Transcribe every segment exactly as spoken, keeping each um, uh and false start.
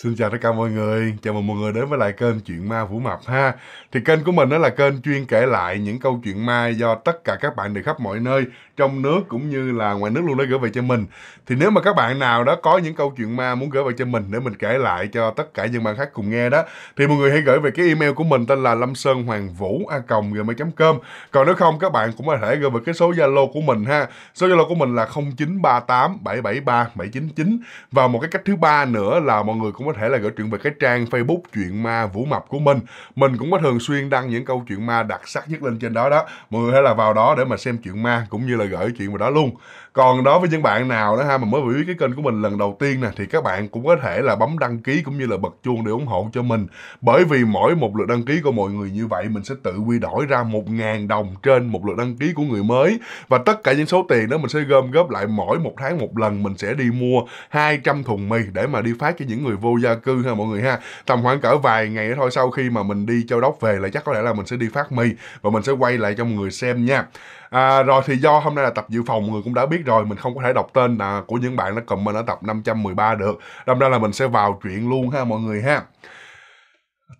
Xin chào tất cả mọi người, chào mừng mọi người đến với lại kênh Chuyện Ma Vũ Mập ha. Thì kênh của mình đó là kênh chuyên kể lại những câu chuyện ma do tất cả các bạn từ khắp mọi nơi, trong nước cũng như là ngoài nước luôn đã gửi về cho mình. Thì nếu mà các bạn nào đó có những câu chuyện ma muốn gửi về cho mình để mình kể lại cho tất cả những bạn khác cùng nghe đó, thì mọi người hãy gửi về cái email của mình tên là lâm sơn hoàng vũ a còng gmail chấm com. Còn nếu không, các bạn cũng có thể gửi về cái số Zalo của mình ha. Số Zalo của mình là không chín ba tám bảy bảy ba bảy chín chín. Và một cái cách thứ ba nữa là mọi người cũng có thể là gửi chuyện về cái trang Facebook Chuyện Ma Vũ Mập của mình. Mình cũng có thường xuyên đăng những câu chuyện ma đặc sắc nhất lên trên đó đó. Mọi người hãy là vào đó để mà xem chuyện ma cũng như là gửi chuyện vào đó luôn. Còn đối với những bạn nào đó ha mà mới biết cái kênh của mình lần đầu tiên nè, thì các bạn cũng có thể là bấm đăng ký cũng như là bật chuông để ủng hộ cho mình. Bởi vì mỗi một lượt đăng ký của mọi người như vậy, mình sẽ tự quy đổi ra một ngàn đồng trên một lượt đăng ký của người mới. Và tất cả những số tiền đó mình sẽ gom góp lại, mỗi một tháng một lần mình sẽ đi mua hai trăm thùng mì để mà đi phát cho những người vô gia cư ha mọi người ha. Tầm khoảng cỡ vài ngày thôi, sau khi mà mình đi Châu Đốc về là chắc có lẽ là mình sẽ đi phát mì và mình sẽ quay lại cho mọi người xem nha. À, rồi thì do hôm nay là tập dự phòng, mọi người cũng đã biết rồi, mình không có thể đọc tên à, của những bạn đã comment ở tập năm trăm mười ba được. Đâm ra là mình sẽ vào chuyện luôn ha mọi người ha.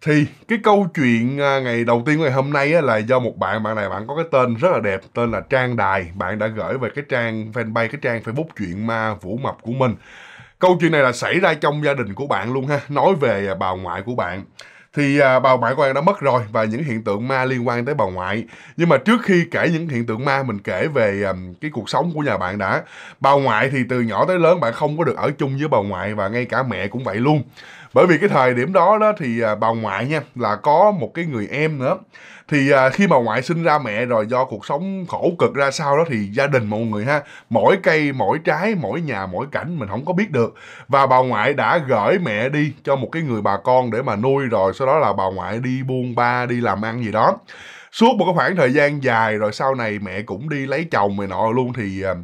Thì cái câu chuyện ngày đầu tiên của ngày hôm nay á, là do một bạn, bạn này bạn có cái tên rất là đẹp, tên là Trang Đài. Bạn đã gửi về cái trang fanpage, cái trang Facebook Chuyện Ma Vũ Mập của mình. Câu chuyện này là xảy ra trong gia đình của bạn luôn ha, nói về bà ngoại của bạn. Thì à, bà ngoại của bạn đã mất rồi và những hiện tượng ma liên quan tới bà ngoại. Nhưng mà trước khi kể những hiện tượng ma, mình kể về à, cái cuộc sống của nhà bạn đã. Bà ngoại thì từ nhỏ tới lớn bạn không có được ở chung với bà ngoại, và ngay cả mẹ cũng vậy luôn. Bởi vì cái thời điểm đó đó thì à, bà ngoại nha là có một cái người em nữa. Thì à, khi bà ngoại sinh ra mẹ rồi, do cuộc sống khổ cực ra sao đó thì gia đình mọi người ha, mỗi cây, mỗi trái, mỗi nhà, mỗi cảnh mình không có biết được. Và bà ngoại đã gửi mẹ đi cho một cái người bà con để mà nuôi, rồi sau đó là bà ngoại đi buôn ba, đi làm ăn gì đó. Suốt một cái khoảng thời gian dài rồi sau này mẹ cũng đi lấy chồng này nọ luôn, thì à,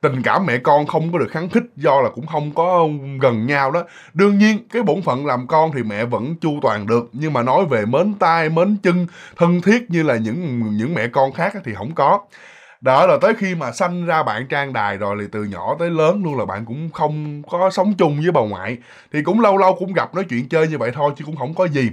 tình cảm mẹ con không có được kháng khích, do là cũng không có gần nhau đó. Đương nhiên cái bổn phận làm con thì mẹ vẫn chu toàn được, nhưng mà nói về mến tai, mến chân, thân thiết như là những những mẹ con khác thì không có. Đó là tới khi mà sanh ra bạn Trang Đài rồi, thì từ nhỏ tới lớn luôn là bạn cũng không có sống chung với bà ngoại. Thì cũng lâu lâu cũng gặp nói chuyện chơi như vậy thôi chứ cũng không có gì.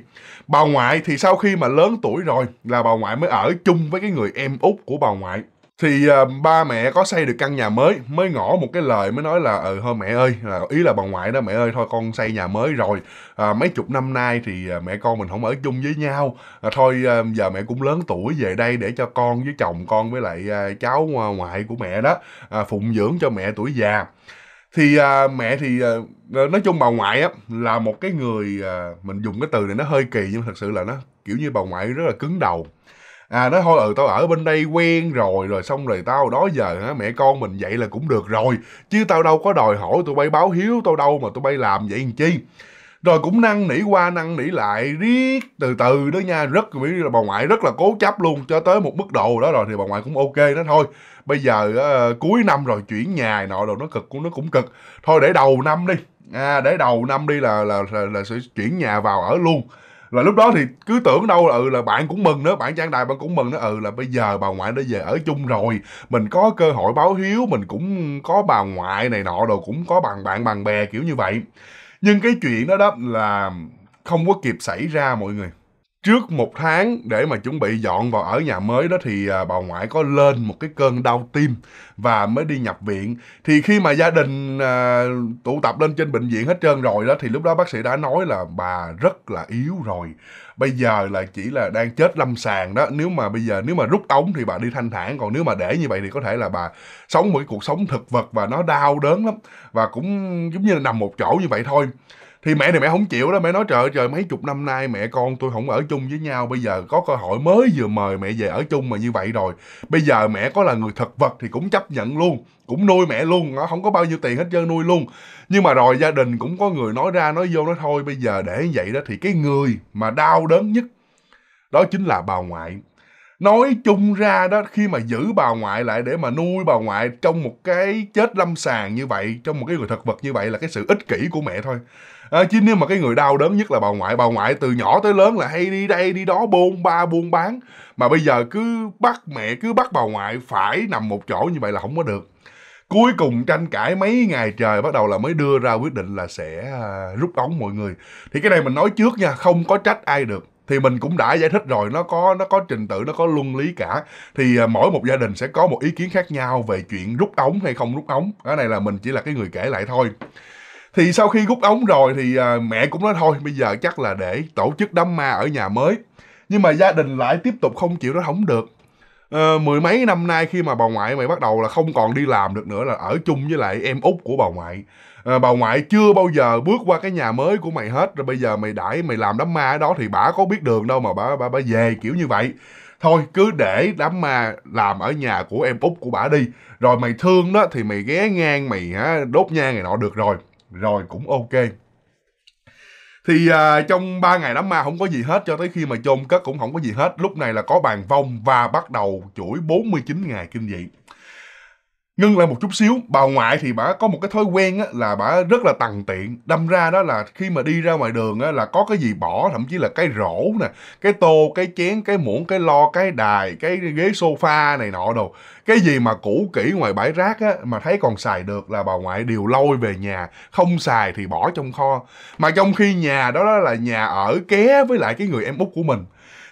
Bà ngoại thì sau khi mà lớn tuổi rồi là bà ngoại mới ở chung với cái người em út của bà ngoại. Thì uh, ba mẹ có xây được căn nhà mới, mới ngỏ một cái lời mới nói là ừ thôi mẹ ơi, là, ý là bà ngoại đó, mẹ ơi thôi con xây nhà mới rồi, à, mấy chục năm nay thì uh, mẹ con mình không ở chung với nhau, à, thôi uh, giờ mẹ cũng lớn tuổi về đây để cho con với chồng con với lại uh, cháu ngoại của mẹ đó uh, phụng dưỡng cho mẹ tuổi già. Thì à, mẹ thì à, nói chung bà ngoại á, là một cái người, à, mình dùng cái từ này nó hơi kỳ nhưng thật sự là nó kiểu như bà ngoại rất là cứng đầu. À nói thôi ừ tao ở bên đây quen rồi, rồi xong rồi tao đó giờ hả, mẹ con mình vậy là cũng được rồi, chứ tao đâu có đòi hỏi tụi bay báo hiếu tao đâu mà tụi bay làm vậy làm chi. Rồi cũng năn nỉ qua năn nỉ lại riết từ từ đó nha, rất là bà ngoại rất là cố chấp luôn, cho tới một mức độ đó rồi thì bà ngoại cũng ok đó, thôi bây giờ uh, cuối năm rồi chuyển nhà nọ đồ nó cực cũng nó cũng cực, thôi để đầu năm đi, à, để đầu năm đi là là là, là sẽ chuyển nhà vào ở luôn. Là lúc đó thì cứ tưởng đâu là, ừ, là bạn cũng mừng nữa, bạn Trang Đài bạn cũng mừng nữa, ừ là bây giờ bà ngoại đã về ở chung rồi, mình có cơ hội báo hiếu, mình cũng có bà ngoại này nọ đồ, cũng có bằng bạn bằng bè kiểu như vậy. Nhưng cái chuyện đó đó là không có kịp xảy ra mọi người. Trước một tháng để mà chuẩn bị dọn vào ở nhà mới đó thì bà ngoại có lên một cái cơn đau tim và mới đi nhập viện. Thì khi mà gia đình à, tụ tập lên trên bệnh viện hết trơn rồi đó, thì lúc đó bác sĩ đã nói là bà rất là yếu rồi, bây giờ là chỉ là đang chết lâm sàng đó. Nếu mà bây giờ nếu mà rút ống thì bà đi thanh thản, còn nếu mà để như vậy thì có thể là bà sống một cái cuộc sống thực vật và nó đau đớn lắm, và cũng giống như là nằm một chỗ như vậy thôi. Thì mẹ thì mẹ không chịu đó, mẹ nói trời trời mấy chục năm nay mẹ con tôi không ở chung với nhau, bây giờ có cơ hội mới vừa mời mẹ về ở chung mà như vậy rồi, bây giờ mẹ có là người thực vật thì cũng chấp nhận luôn, cũng nuôi mẹ luôn, không có bao nhiêu tiền hết trơn nuôi luôn. Nhưng mà rồi gia đình cũng có người nói ra nói vô, nói thôi bây giờ để như vậy đó. Thì cái người mà đau đớn nhất đó chính là bà ngoại. Nói chung ra đó, khi mà giữ bà ngoại lại để mà nuôi bà ngoại trong một cái chết lâm sàng như vậy, trong một cái người thực vật như vậy là cái sự ích kỷ của mẹ thôi. À, chứ nếu mà cái người đau đớn nhất là bà ngoại. Bà ngoại từ nhỏ tới lớn là hay đi đây đi đó buôn ba buôn bán, mà bây giờ cứ bắt mẹ, cứ bắt bà ngoại phải nằm một chỗ như vậy là không có được. Cuối cùng tranh cãi mấy ngày trời, bắt đầu là mới đưa ra quyết định là sẽ rút ống mọi người. Thì cái này mình nói trước nha, không có trách ai được. Thì mình cũng đã giải thích rồi, nó có nó có trình tự, nó có luân lý cả. Thì mỗi một gia đình sẽ có một ý kiến khác nhau về chuyện rút ống hay không rút ống. Cái này là mình chỉ là cái người kể lại thôi. Thì sau khi rút ống rồi thì mẹ cũng nói thôi, bây giờ chắc là để tổ chức đám ma ở nhà mới. Nhưng mà gia đình lại tiếp tục không chịu, nó không được. À, mười mấy năm nay khi mà bà ngoại mày bắt đầu là không còn đi làm được nữa, là ở chung với lại em út của bà ngoại. À, bà ngoại chưa bao giờ bước qua cái nhà mới của mày hết. Rồi bây giờ mày đãi mày làm đám ma ở đó thì bả có biết đường đâu mà bả bả bả về kiểu như vậy. Thôi cứ để đám ma làm ở nhà của em út của bả đi. Rồi mày thương đó thì mày ghé ngang mày hả, đốt nhang này nọ được rồi. Rồi cũng ok. Thì à, trong ba ngày đám ma không có gì hết, cho tới khi mà chôn cất cũng không có gì hết. Lúc này là có bàn vong và bắt đầu chuỗi bốn mươi chín ngày kinh dị. Ngưng lại một chút xíu, bà ngoại thì bà có một cái thói quen á, là bà rất là tằn tiện. Đâm ra đó là khi mà đi ra ngoài đường á, là có cái gì bỏ, thậm chí là cái rổ nè, cái tô, cái chén, cái muỗng, cái lo, cái đài, cái ghế sofa này nọ đồ. Cái gì mà cũ kỹ ngoài bãi rác á, mà thấy còn xài được là bà ngoại đều lôi về nhà, không xài thì bỏ trong kho. Mà trong khi nhà đó, đó là nhà ở ké với lại cái người em út của mình.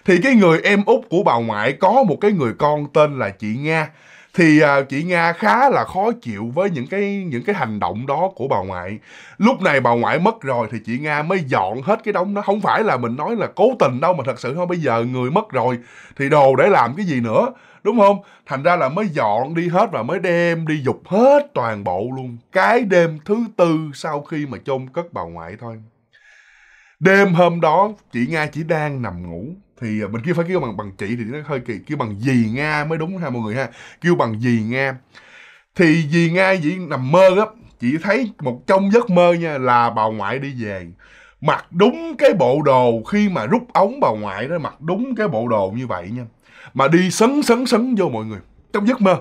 Thì cái người em út của bà ngoại có một cái người con tên là chị Nga. Thì chị Nga khá là khó chịu với những cái những cái hành động đó của bà ngoại. Lúc này bà ngoại mất rồi thì chị Nga mới dọn hết cái đống đó. Không phải là mình nói là cố tình đâu, mà thật sự thôi, bây giờ người mất rồi thì đồ để làm cái gì nữa, đúng không? Thành ra là mới dọn đi hết và mới đem đi giục hết toàn bộ luôn. Cái đêm thứ tư sau khi mà chôn cất bà ngoại thôi. Đêm hôm đó chị Nga chỉ đang nằm ngủ. Thì bên kia phải kêu bằng bằng chị thì nó hơi kỳ, kêu bằng dì Nga mới đúng ha mọi người ha, kêu bằng dì Nga. Thì dì Nga dì nằm mơ á, chị thấy một trong giấc mơ nha là bà ngoại đi về, mặc đúng cái bộ đồ khi mà rút ống bà ngoại đó, mặc đúng cái bộ đồ như vậy nha, mà đi sấn sấn sấn vô mọi người trong giấc mơ.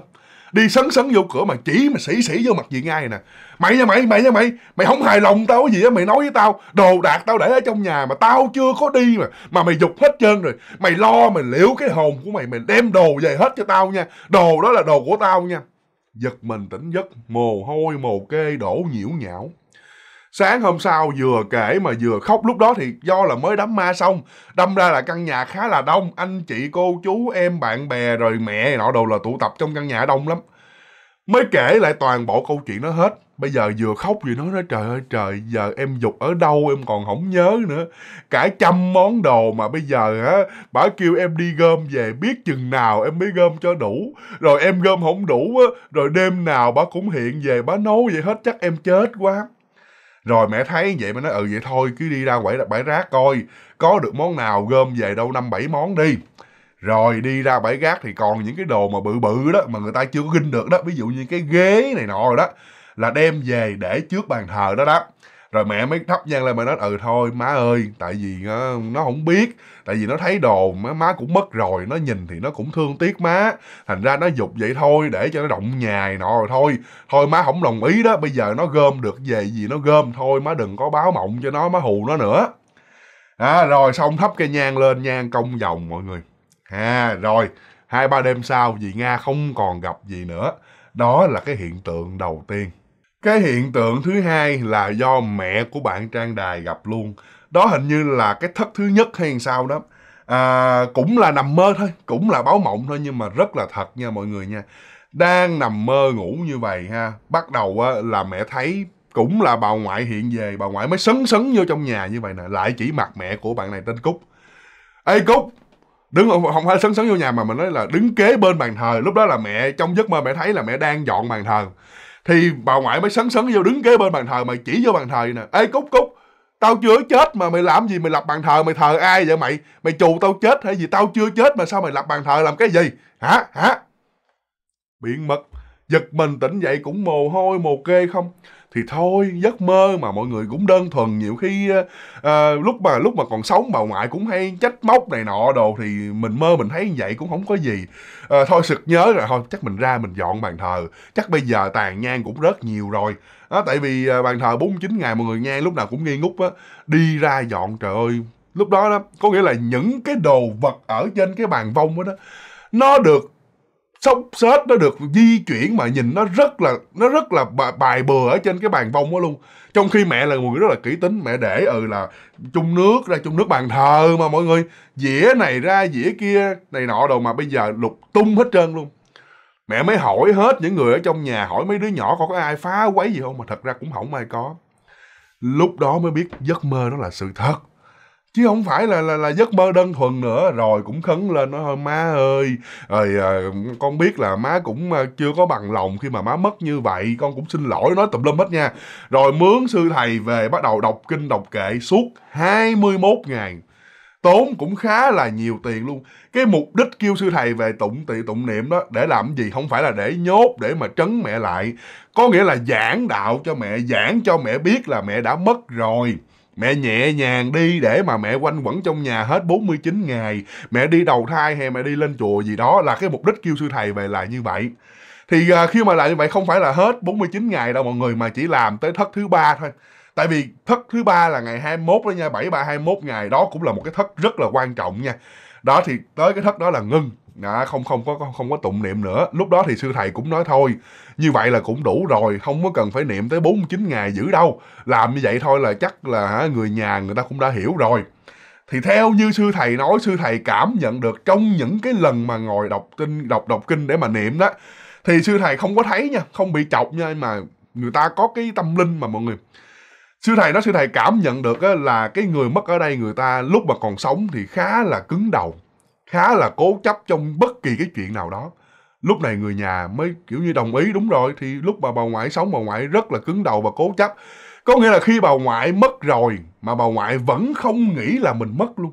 Đi sấn sấn vô cửa mà chỉ mà xỉ xỉ vô mặt dì Nga này nè. Mày nha mày, mày nha mày, mày không hài lòng tao cái gì á, mày nói với tao đồ đạc tao để ở trong nhà mà tao chưa có đi mà mà mày giục hết trơn rồi. Mày lo mày liệu cái hồn của mày, mày đem đồ về hết cho tao nha. Đồ đó là đồ của tao nha. Giật mình tỉnh giấc, mồ hôi mồ kê đổ nhiễu nhão. Sáng hôm sau vừa kể mà vừa khóc. Lúc đó thì do là mới đám ma xong, đâm ra là căn nhà khá là đông. Anh chị, cô, chú, em, bạn bè rồi mẹ nọ đồ là tụ tập trong căn nhà đông lắm. Mới kể lại toàn bộ câu chuyện đó hết. Bây giờ vừa khóc vừa nói, nói trời ơi trời, giờ em giục ở đâu em còn không nhớ nữa. Cả trăm món đồ mà bây giờ á, bả kêu em đi gom về biết chừng nào em mới gom cho đủ. Rồi em gom không đủ á, rồi đêm nào bả cũng hiện về bả nấu vậy hết, chắc em chết quá. Rồi mẹ thấy vậy mới nói ừ vậy thôi cứ đi ra bãi rác coi có được món nào gom về đâu năm bảy món đi. Rồi đi ra bãi rác thì còn những cái đồ mà bự bự đó mà người ta chưa có ginh được đó, ví dụ như cái ghế này nọ rồi đó, là đem về để trước bàn thờ đó đó. Rồi mẹ mới thắp nhang lên mà nói ừ thôi má ơi, tại vì nó, nó không biết, tại vì nó thấy đồ má, má cũng mất rồi, nó nhìn thì nó cũng thương tiếc má, thành ra nó giục vậy thôi để cho nó động nhà nọ rồi thôi. Thôi má không đồng ý đó, bây giờ nó gom được về gì nó gom thôi, má đừng có báo mộng cho nó, má hù nó nữa. À, rồi xong thắp cây nhang lên, nhang cong vòng mọi người. À, rồi hai ba đêm sau dì Nga không còn gặp gì nữa. Đó là cái hiện tượng đầu tiên. Cái hiện tượng thứ hai là do mẹ của bạn Trang Đài gặp luôn. Đó hình như là cái thất thứ nhất hay sao đó. À, cũng là nằm mơ thôi, cũng là báo mộng thôi nhưng mà rất là thật nha mọi người nha. Đang nằm mơ ngủ như vậy ha, bắt đầu á, là mẹ thấy cũng là bà ngoại hiện về, bà ngoại mới sấn sấn vô trong nhà như vậy nè, lại chỉ mặt mẹ của bạn này tên Cúc. Ê Cúc! Đứng không phải sấn sấn vô nhà mà mình nói là đứng kế bên bàn thờ. Lúc đó là mẹ trong giấc mơ mẹ thấy là mẹ đang dọn bàn thờ. Thì bà ngoại mới sấn sấn vô đứng kế bên bàn thờ mà chỉ vô bàn thờ nè. Ê Cúc Cúc, tao chưa chết mà mày làm gì mày lập bàn thờ, mày thờ ai vậy mày? Mày chù tao chết hay gì? Tao chưa chết mà sao mày lập bàn thờ làm cái gì? Hả? Hả? Biến mất. Giật mình tỉnh dậy cũng mồ hôi mồ kê không? Thì thôi, giấc mơ mà mọi người cũng đơn thuần. Nhiều khi à, lúc mà lúc mà còn sống bà ngoại cũng hay trách móc này nọ đồ, thì mình mơ mình thấy vậy cũng không có gì. À, thôi sực nhớ rồi, thôi chắc mình ra mình dọn bàn thờ, chắc bây giờ tàn nhang cũng rớt nhiều rồi. À, tại vì à, bàn thờ bốn mươi chín ngày mọi người, nhang lúc nào cũng nghi ngút á. Đi ra dọn, trời ơi, lúc đó đó có nghĩa là những cái đồ vật ở trên cái bàn vong đó, đó nó được xốc xếch, nó được di chuyển mà nhìn nó rất là nó rất là bài bừa ở trên cái bàn vông đó luôn. Trong khi mẹ là một người rất là kỹ tính, mẹ để ừ là chung nước ra chung nước bàn thờ mà mọi người, dĩa này ra dĩa kia này nọ đồ, mà bây giờ lục tung hết trơn luôn. Mẹ mới hỏi hết những người ở trong nhà, hỏi mấy đứa nhỏ có ai phá quấy gì không, mà thật ra cũng không ai có. Lúc đó mới biết giấc mơ đó là sự thật, chứ không phải là là, là giấc mơ đơn thuần nữa. Rồi cũng khấn lên, nói thôi má ơi, rồi, à, con biết là má cũng chưa có bằng lòng khi mà má mất như vậy, con cũng xin lỗi, nói tùm lum hết nha. Rồi mướn sư thầy về bắt đầu đọc kinh đọc kệ suốt hai mươi mốt ngày. Tốn cũng khá là nhiều tiền luôn. Cái mục đích kêu sư thầy về tụng tị tụng niệm đó để làm gì? Không phải là để nhốt, để mà trấn mẹ lại. Có nghĩa là giảng đạo cho mẹ, giảng cho mẹ biết là mẹ đã mất rồi. Mẹ nhẹ nhàng đi để mà mẹ quanh quẩn trong nhà hết bốn mươi chín ngày. Mẹ đi đầu thai hay mẹ đi lên chùa gì đó, là cái mục đích kêu sư thầy về là như vậy. Thì khi mà làm như vậy không phải là hết bốn mươi chín ngày đâu mọi người, mà chỉ làm tới thất thứ ba thôi. Tại vì thất thứ ba là ngày hai mươi mốt đó nha, bảy ba hai mươi mốt ngày đó cũng là một cái thất rất là quan trọng nha. Đó thì tới cái thất đó là ngưng, à, không không có không có tụng niệm nữa. Lúc đó thì sư thầy cũng nói thôi, như vậy là cũng đủ rồi, không có cần phải niệm tới bốn mươi chín ngày dữ đâu. Làm như vậy thôi là chắc là người nhà người ta cũng đã hiểu rồi. Thì theo như sư thầy nói, sư thầy cảm nhận được trong những cái lần mà ngồi đọc kinh, đọc đọc kinh để mà niệm đó, thì sư thầy không có thấy nha, không bị chọc nha, mà người ta có cái tâm linh mà mọi người. Sư thầy nói sư thầy cảm nhận được là cái người mất ở đây, người ta lúc mà còn sống thì khá là cứng đầu, khá là cố chấp trong bất kỳ cái chuyện nào đó. Lúc này người nhà mới kiểu như đồng ý, đúng rồi, thì lúc mà bà ngoại sống, bà ngoại rất là cứng đầu và cố chấp. Có nghĩa là khi bà ngoại mất rồi mà bà ngoại vẫn không nghĩ là mình mất luôn.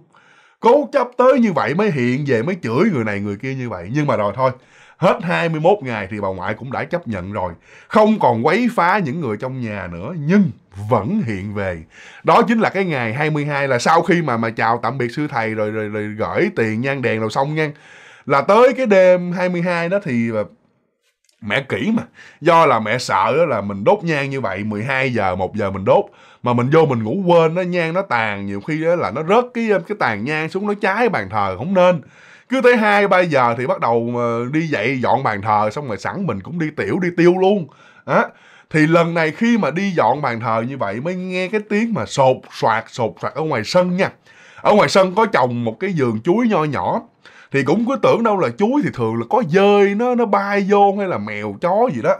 Cố chấp tới như vậy mới hiện về, mới chửi người này người kia như vậy. Nhưng mà rồi thôi, hết hai mươi mốt ngày thì bà ngoại cũng đã chấp nhận rồi, không còn quấy phá những người trong nhà nữa, nhưng vẫn hiện về. Đó chính là cái ngày hai mươi hai, là sau khi mà mà chào tạm biệt sư thầy rồi rồi, rồi gửi tiền nhang đèn rồi xong nha. Là tới cái đêm hai mươi hai đó thì mẹ kỹ mà, do là mẹ sợ là mình đốt nhang như vậy mười hai giờ, một giờ mình đốt mà mình vô mình ngủ quên, nó nhang nó tàn, nhiều khi đó là nó rớt cái cái tàn nhang xuống, nó cháy bàn thờ, không nên. Cứ tới hai ba giờ thì bắt đầu đi dậy dọn bàn thờ, xong rồi sẵn mình cũng đi tiểu đi tiêu luôn. Đó. Thì lần này khi mà đi dọn bàn thờ như vậy mới nghe cái tiếng mà sột soạt sột soạt ở ngoài sân nha. Ở ngoài sân có trồng một cái vườn chuối nho nhỏ. Thì cũng cứ tưởng đâu là chuối, thì thường là có dơi nó nó bay vô hay là mèo chó gì đó.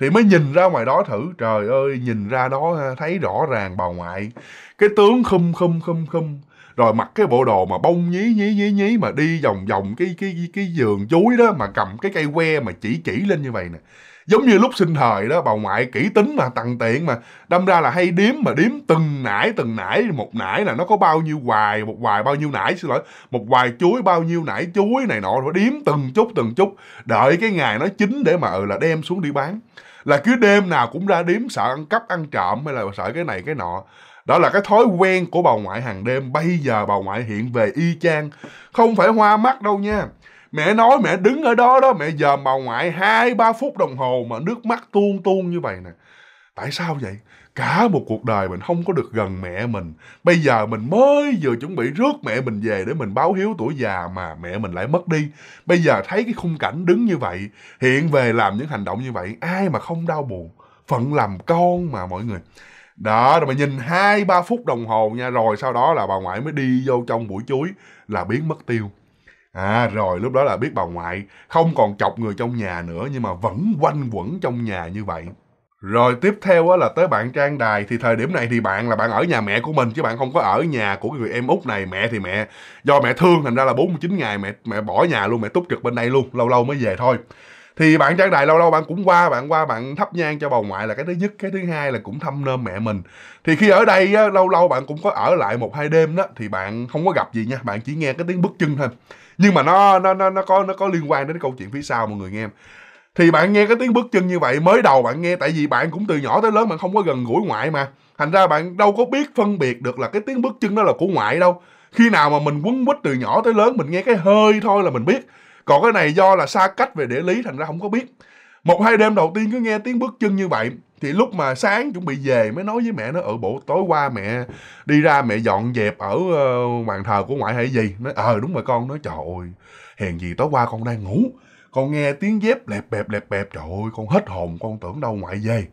Thì mới nhìn ra ngoài đó thử, trời ơi, nhìn ra đó thấy rõ ràng bà ngoại. Cái tướng khum khum khum khum. Rồi mặc cái bộ đồ mà bông nhí nhí nhí nhí mà đi vòng vòng cái cái cái vườn chuối đó, mà cầm cái cây que mà chỉ chỉ lên như vậy nè. Giống như lúc sinh thời đó, bà ngoại kỹ tính mà, tằn tiện mà, đâm ra là hay điếm, mà điếm từng nải từng nải, một nải là nó có bao nhiêu hoài, một hoài bao nhiêu nải, xin lỗi, một hoài chuối bao nhiêu nải chuối này nọ, rồi điếm từng chút từng chút, đợi cái ngày nó chín để mà ừ là đem xuống đi bán. Là cứ đêm nào cũng ra điếm, sợ ăn cắp ăn trộm hay là sợ cái này cái nọ. Đó là cái thói quen của bà ngoại hàng đêm. Bây giờ bà ngoại hiện về y chang, không phải hoa mắt đâu nha. Mẹ nói mẹ đứng ở đó đó, mẹ dòm bà ngoại hai ba phút đồng hồ mà nước mắt tuôn tuôn như vậy nè. Tại sao vậy? Cả một cuộc đời mình không có được gần mẹ mình, bây giờ mình mới vừa chuẩn bị rước mẹ mình về để mình báo hiếu tuổi già mà mẹ mình lại mất đi. Bây giờ thấy cái khung cảnh đứng như vậy, hiện về làm những hành động như vậy, ai mà không đau buồn. Phận làm con mà mọi người. Đó, rồi mà nhìn hai ba phút đồng hồ nha. Rồi sau đó là bà ngoại mới đi vô trong bụi chuối là biến mất tiêu. À, rồi lúc đó là biết bà ngoại không còn chọc người trong nhà nữa, nhưng mà vẫn quanh quẩn trong nhà như vậy. Rồi tiếp theo là tới bạn Trang Đài. Thì thời điểm này thì bạn là bạn ở nhà mẹ của mình, chứ bạn không có ở nhà của người em út này. Mẹ thì mẹ, do mẹ thương thành ra là bốn mươi chín ngày mẹ mẹ bỏ nhà luôn, mẹ túc trực bên đây luôn, lâu lâu mới về thôi. Thì bạn Trang Đài lâu lâu bạn cũng qua, bạn qua bạn thắp nhang cho bà ngoại là cái thứ nhất. Cái thứ hai là cũng thăm nơm mẹ mình. Thì khi ở đây á, lâu lâu bạn cũng có ở lại một hai đêm đó. Thì bạn không có gặp gì nha, bạn chỉ nghe cái tiếng bước chân thôi. Nhưng mà nó nó nó nó có nó có liên quan đến câu chuyện phía sau mọi người nghe. Thì bạn nghe cái tiếng bước chân như vậy, mới đầu bạn nghe, tại vì bạn cũng từ nhỏ tới lớn bạn không có gần gũi ngoại mà, thành ra bạn đâu có biết phân biệt được là cái tiếng bước chân đó là của ngoại đâu. Khi nào mà mình quấn quýt từ nhỏ tới lớn, mình nghe cái hơi thôi là mình biết. Còn cái này do là xa cách về địa lý thành ra không có biết. Một hai đêm đầu tiên cứ nghe tiếng bước chân như vậy, thì lúc mà sáng chuẩn bị về mới nói với mẹ nó ở bộ tối qua mẹ đi ra mẹ dọn dẹp ở bàn thờ của ngoại hay gì. Nói ờ đúng rồi con. Nói trời ơi, hèn gì tối qua con đang ngủ, con nghe tiếng dép lẹp bẹp lẹp bẹp, trời ơi con hết hồn, con tưởng đâu ngoại về.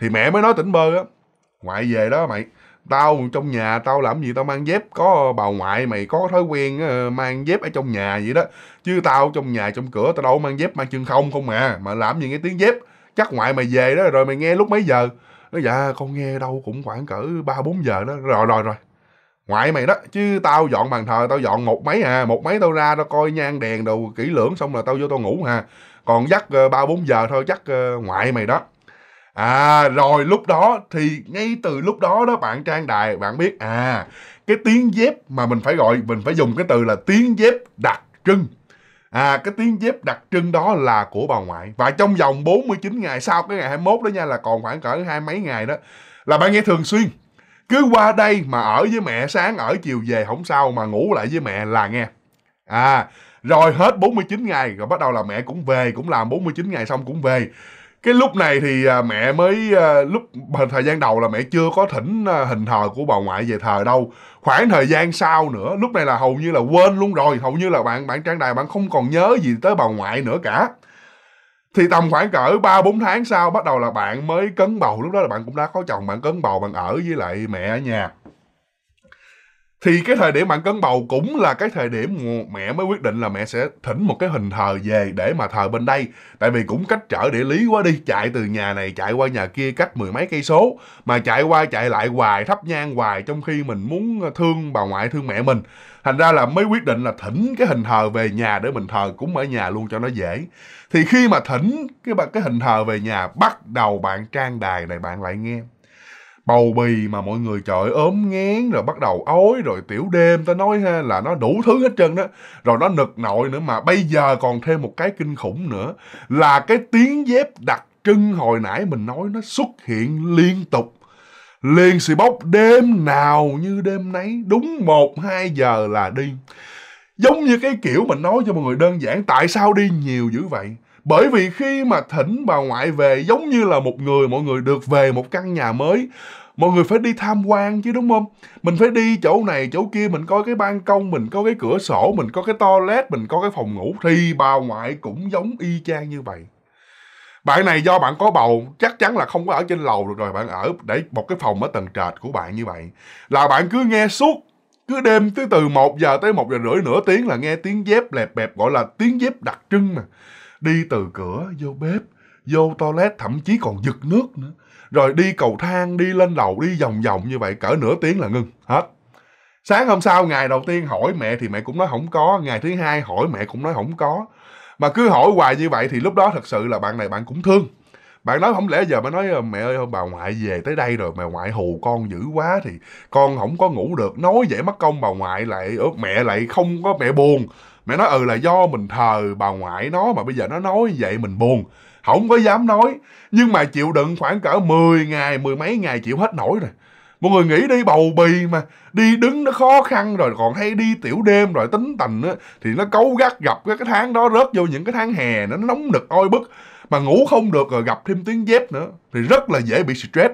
Thì mẹ mới nói tỉnh bơ á, ngoại về đó mày, tao trong nhà tao làm gì tao mang dép, có bà ngoại mày có thói quen mang dép ở trong nhà vậy đó, chứ tao trong nhà trong cửa tao đâu mang dép mang chân không không mà, mà làm gì nghe tiếng dép, chắc ngoại mày về đó rồi mày nghe lúc mấy giờ? Nó dạ con nghe đâu cũng khoảng cỡ ba bốn giờ đó, rồi rồi rồi ngoại mày đó, chứ tao dọn bàn thờ tao dọn một mấy à, một mấy tao ra tao coi nhang đèn đồ kỹ lưỡng xong là tao vô tao ngủ hà, còn dắt ba bốn giờ thôi chắc ngoại mày đó. À rồi lúc đó thì ngay từ lúc đó đó bạn Trang Đài, bạn biết à cái tiếng dép mà mình phải gọi, mình phải dùng cái từ là tiếng dép đặc trưng. À cái tiếng dép đặc trưng đó là của bà ngoại. Và trong vòng bốn mươi chín ngày sau cái ngày hai mươi mốt đó nha, là còn khoảng cỡ hai mấy ngày đó, là bạn nghe thường xuyên cứ qua đây mà ở với mẹ, sáng ở chiều về không sao, mà ngủ lại với mẹ là nghe. À rồi hết bốn mươi chín ngày rồi bắt đầu là mẹ cũng về, cũng làm bốn mươi chín ngày xong cũng về. Cái lúc này thì mẹ mới, lúc thời gian đầu là mẹ chưa có thỉnh hình thờ của bà ngoại về thờ đâu. Khoảng thời gian sau nữa, lúc này là hầu như là quên luôn rồi, hầu như là bạn bạn Trang Đài bạn không còn nhớ gì tới bà ngoại nữa cả. Thì tầm khoảng cỡ ba bốn tháng sau bắt đầu là bạn mới cấn bầu, lúc đó là bạn cũng đã có chồng, bạn cấn bầu, bạn ở với lại mẹ ở nhà. Thì cái thời điểm bạn cấn bầu cũng là cái thời điểm mẹ mới quyết định là mẹ sẽ thỉnh một cái hình thờ về để mà thờ bên đây. Tại vì cũng cách trở địa lý quá đi, chạy từ nhà này chạy qua nhà kia cách mười mấy cây số, mà chạy qua chạy lại hoài, thắp nhang hoài, trong khi mình muốn thương bà ngoại, thương mẹ mình. Thành ra là mới quyết định là thỉnh cái hình thờ về nhà để mình thờ cúng ở nhà luôn cho nó dễ. Thì khi mà thỉnh cái, cái hình thờ về nhà, bắt đầu bạn Trang Đài này bạn lại nghe bầu bì mà mọi người trời ốm ngén, rồi bắt đầu ói, rồi tiểu đêm, ta nói ha, là nó đủ thứ hết trơn đó. Rồi nó nực nội nữa, mà bây giờ còn thêm một cái kinh khủng nữa, là cái tiếng dép đặc trưng hồi nãy mình nói nó xuất hiện liên tục. Liền xì bốc đêm nào như đêm nấy, đúng một hai giờ là đi. Giống như cái kiểu mình nói cho mọi người đơn giản, tại sao đi nhiều dữ vậy? Bởi vì khi mà thỉnh bà ngoại về, giống như là một người, mọi người được về một căn nhà mới, mọi người phải đi tham quan chứ đúng không? Mình phải đi chỗ này chỗ kia, mình coi cái ban công, mình coi cái cửa sổ, mình coi cái toilet, mình coi cái phòng ngủ. Thì bà ngoại cũng giống y chang như vậy. Bạn này do bạn có bầu, chắc chắn là không có ở trên lầu được rồi, bạn ở để một cái phòng ở tầng trệt của bạn như vậy. Là bạn cứ nghe suốt, cứ đêm tới từ một giờ tới một giờ rưỡi, nửa tiếng là nghe tiếng dép lẹp bẹp, gọi là tiếng dép đặc trưng mà. Đi từ cửa, vô bếp, vô toilet, thậm chí còn giật nước nữa. Rồi đi cầu thang, đi lên lầu, đi vòng vòng như vậy, cỡ nửa tiếng là ngưng, hết. Sáng hôm sau, ngày đầu tiên hỏi mẹ thì mẹ cũng nói không có, ngày thứ hai hỏi mẹ cũng nói không có. Mà cứ hỏi hoài như vậy thì lúc đó thật sự là bạn này bạn cũng thương. Bạn nói không lẽ giờ mới nói mẹ ơi bà ngoại về tới đây rồi, mẹ ngoại hù con dữ quá thì con không có ngủ được. Nói vậy mất công bà ngoại lại, mẹ lại không có, mẹ buồn. Mẹ nói ừ là do mình thờ bà ngoại nó mà bây giờ nó nói vậy mình buồn, không có dám nói. Nhưng mà chịu đựng khoảng cỡ mười ngày, mười mấy ngày chịu hết nổi rồi. Mọi người nghĩ đi bầu bì mà, đi đứng nó khó khăn rồi, còn hay đi tiểu đêm rồi tính tình á, thì nó cấu gắt, gặp cái tháng đó rớt vô những cái tháng hè nó nóng nực oi bức. Mà ngủ không được rồi gặp thêm tiếng dép nữa thì rất là dễ bị stress.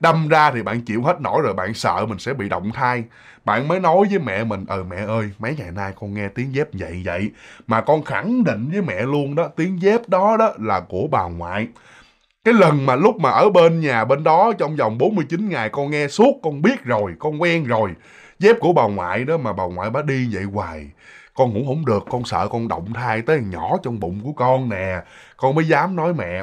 Đâm ra thì bạn chịu hết nổi rồi, bạn sợ mình sẽ bị động thai. Bạn mới nói với mẹ mình, ờ mẹ ơi, mấy ngày nay con nghe tiếng dép vậy vậy. Mà con khẳng định với mẹ luôn đó, tiếng dép đó đó là của bà ngoại. Cái lần mà lúc mà ở bên nhà bên đó, trong vòng bốn mươi chín ngày con nghe suốt, con biết rồi, con quen rồi. Dép của bà ngoại đó mà bà ngoại bả đi vậy hoài. Con ngủ không được, con sợ con động thai tới nhỏ trong bụng của con nè. Con mới dám nói mẹ.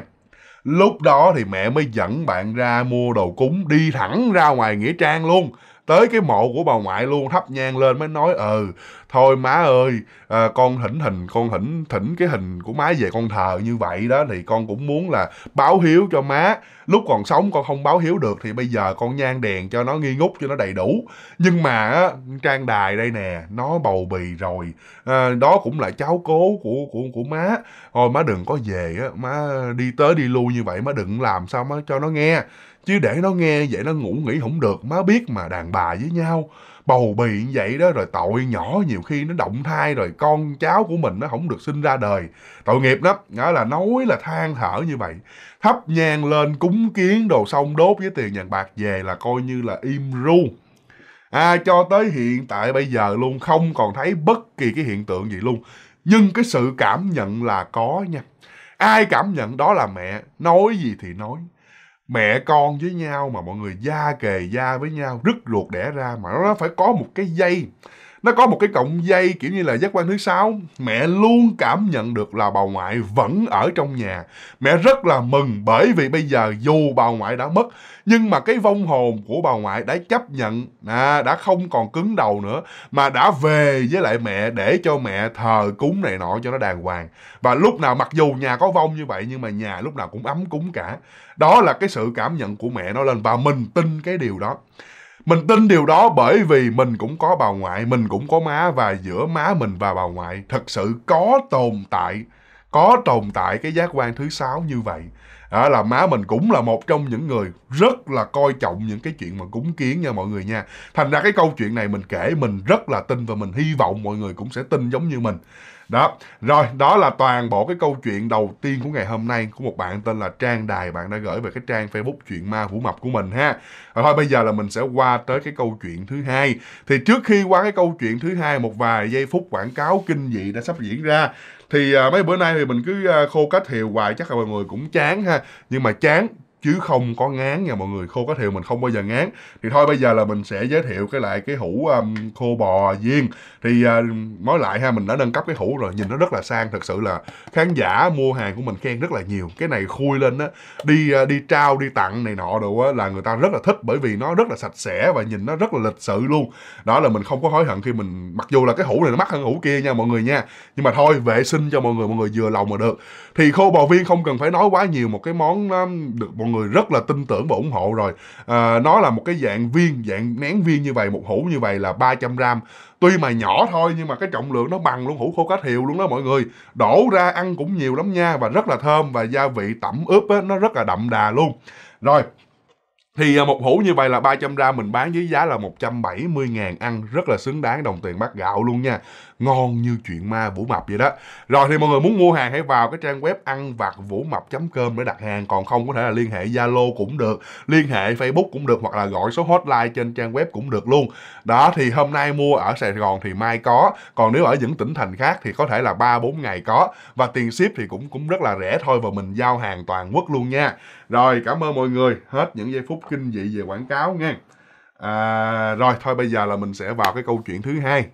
Lúc đó thì mẹ mới dẫn bạn ra mua đồ cúng, đi thẳng ra ngoài nghĩa trang luôn, tới cái mộ của bà ngoại luôn, thắp nhang lên mới nói ừ thôi má ơi, à, con thỉnh hình con thỉnh thỉnh cái hình của má về con thờ như vậy đó, thì con cũng muốn là báo hiếu cho má. Lúc còn sống con không báo hiếu được thì bây giờ con nhang đèn cho nó nghi ngút, cho nó đầy đủ. Nhưng mà Trang Đài đây nè, nó bầu bì rồi, à, đó cũng là cháu cố của của của má, thôi má đừng có về á, má đi tới đi lui như vậy má đừng làm, sao má cho nó nghe, chứ để nó nghe vậy nó ngủ nghỉ không được, má biết mà, đàn bà với nhau bầu bì như vậy đó rồi tội nhỏ, nhiều khi nó động thai rồi con cháu của mình nó không được sinh ra đời, tội nghiệp lắm. Đó là nói là than thở như vậy, thắp nhang lên cúng kiến đồ xong đốt với tiền vàng bạc về là coi như là im ru. À, cho tới hiện tại bây giờ luôn, không còn thấy bất kỳ cái hiện tượng gì luôn. nhưng cái sự cảm nhận là có nha. Ai cảm nhận đó là mẹ, nói gì thì nói. Mẹ con với nhau mà mọi người da kề da với nhau, rứt ruột đẻ ra mà nó phải có một cái dây. Nó có một cái cọng dây kiểu như là giác quan thứ sáu. Mẹ luôn cảm nhận được là bà ngoại vẫn ở trong nhà. Mẹ rất là mừng bởi vì bây giờ dù bà ngoại đã mất, nhưng mà cái vong hồn của bà ngoại đã chấp nhận, à, đã không còn cứng đầu nữa, mà đã về với lại mẹ để cho mẹ thờ cúng này nọ cho nó đàng hoàng. Và lúc nào mặc dù nhà có vong như vậy, nhưng mà nhà lúc nào cũng ấm cúng cả. Đó là cái sự cảm nhận của mẹ nó lên. Và mình tin cái điều đó. Mình tin điều đó bởi vì mình cũng có bà ngoại, mình cũng có má, và giữa má mình và bà ngoại thật sự có tồn tại, có tồn tại cái giác quan thứ sáu như vậy. Đó là má mình cũng là một trong những người rất là coi trọng những cái chuyện mà cúng kiến nha mọi người nha. Thành ra cái câu chuyện này mình kể mình rất là tin và mình hy vọng mọi người cũng sẽ tin giống như mình. Đó, rồi đó là toàn bộ cái câu chuyện đầu tiên của ngày hôm nay của một bạn tên là Trang Đài. Bạn đã gửi về cái trang Facebook Chuyện Ma Vũ Mập của mình ha. Rồi thôi bây giờ là mình sẽ qua tới cái câu chuyện thứ hai. Thì trước khi qua cái câu chuyện thứ hai, một vài giây phút quảng cáo kinh dị đã sắp diễn ra. Thì à, mấy bữa nay thì mình cứ à, khô cách hiệu hoài, chắc là mọi người cũng chán ha. Nhưng mà chán chứ không có ngán nha mọi người. Khô cách hiệu mình không bao giờ ngán. Thì thôi bây giờ là mình sẽ giới thiệu cái lại cái hũ um, khô bò viên. Thì uh, nói lại ha, mình đã nâng cấp cái hũ rồi, nhìn nó rất là sang. Thật sự là khán giả mua hàng của mình khen rất là nhiều. Cái này khui lên á, đi uh, đi trao, đi tặng này nọ đồ á, là người ta rất là thích. Bởi vì nó rất là sạch sẽ và nhìn nó rất là lịch sự luôn. Đó là mình không có hối hận khi mình, mặc dù là cái hũ này nó mắc hơn hũ kia nha mọi người nha, nhưng mà thôi vệ sinh cho mọi người, mọi người vừa lòng mà được. Thì khô bò viên không cần phải nói quá nhiều, một cái món um, được mọi người rất là tin tưởng và ủng hộ rồi. À, nó là một cái dạng viên, dạng nén viên như vậy, một hũ như vậy là ba trăm gram. Tuy mà nhỏ thôi nhưng mà cái trọng lượng nó bằng luôn hũ khô cách hiệu luôn đó mọi người. Đổ ra ăn cũng nhiều lắm nha, và rất là thơm, và gia vị tẩm ướp á, nó rất là đậm đà luôn. Rồi thì một hũ như vậy là ba trăm gram mình bán với giá là một trăm bảy mươi ngàn, ăn rất là xứng đáng đồng tiền bát gạo luôn nha. Ngon như chuyện ma Vũ Mập vậy đó. Rồi thì mọi người muốn mua hàng hãy vào cái trang web ăn vặt vũ mập chấm com để đặt hàng. Còn không có thể là liên hệ Zalo cũng được, liên hệ Facebook cũng được, hoặc là gọi số hotline trên trang web cũng được luôn. Đó thì hôm nay mua ở Sài Gòn thì mai có, còn nếu ở những tỉnh thành khác thì có thể là ba bốn ngày có. Và tiền ship thì cũng cũng rất là rẻ thôi, và mình giao hàng toàn quốc luôn nha. Rồi cảm ơn mọi người, hết những giây phút kinh dị về quảng cáo nha. À, rồi thôi bây giờ là mình sẽ vào cái câu chuyện thứ hai.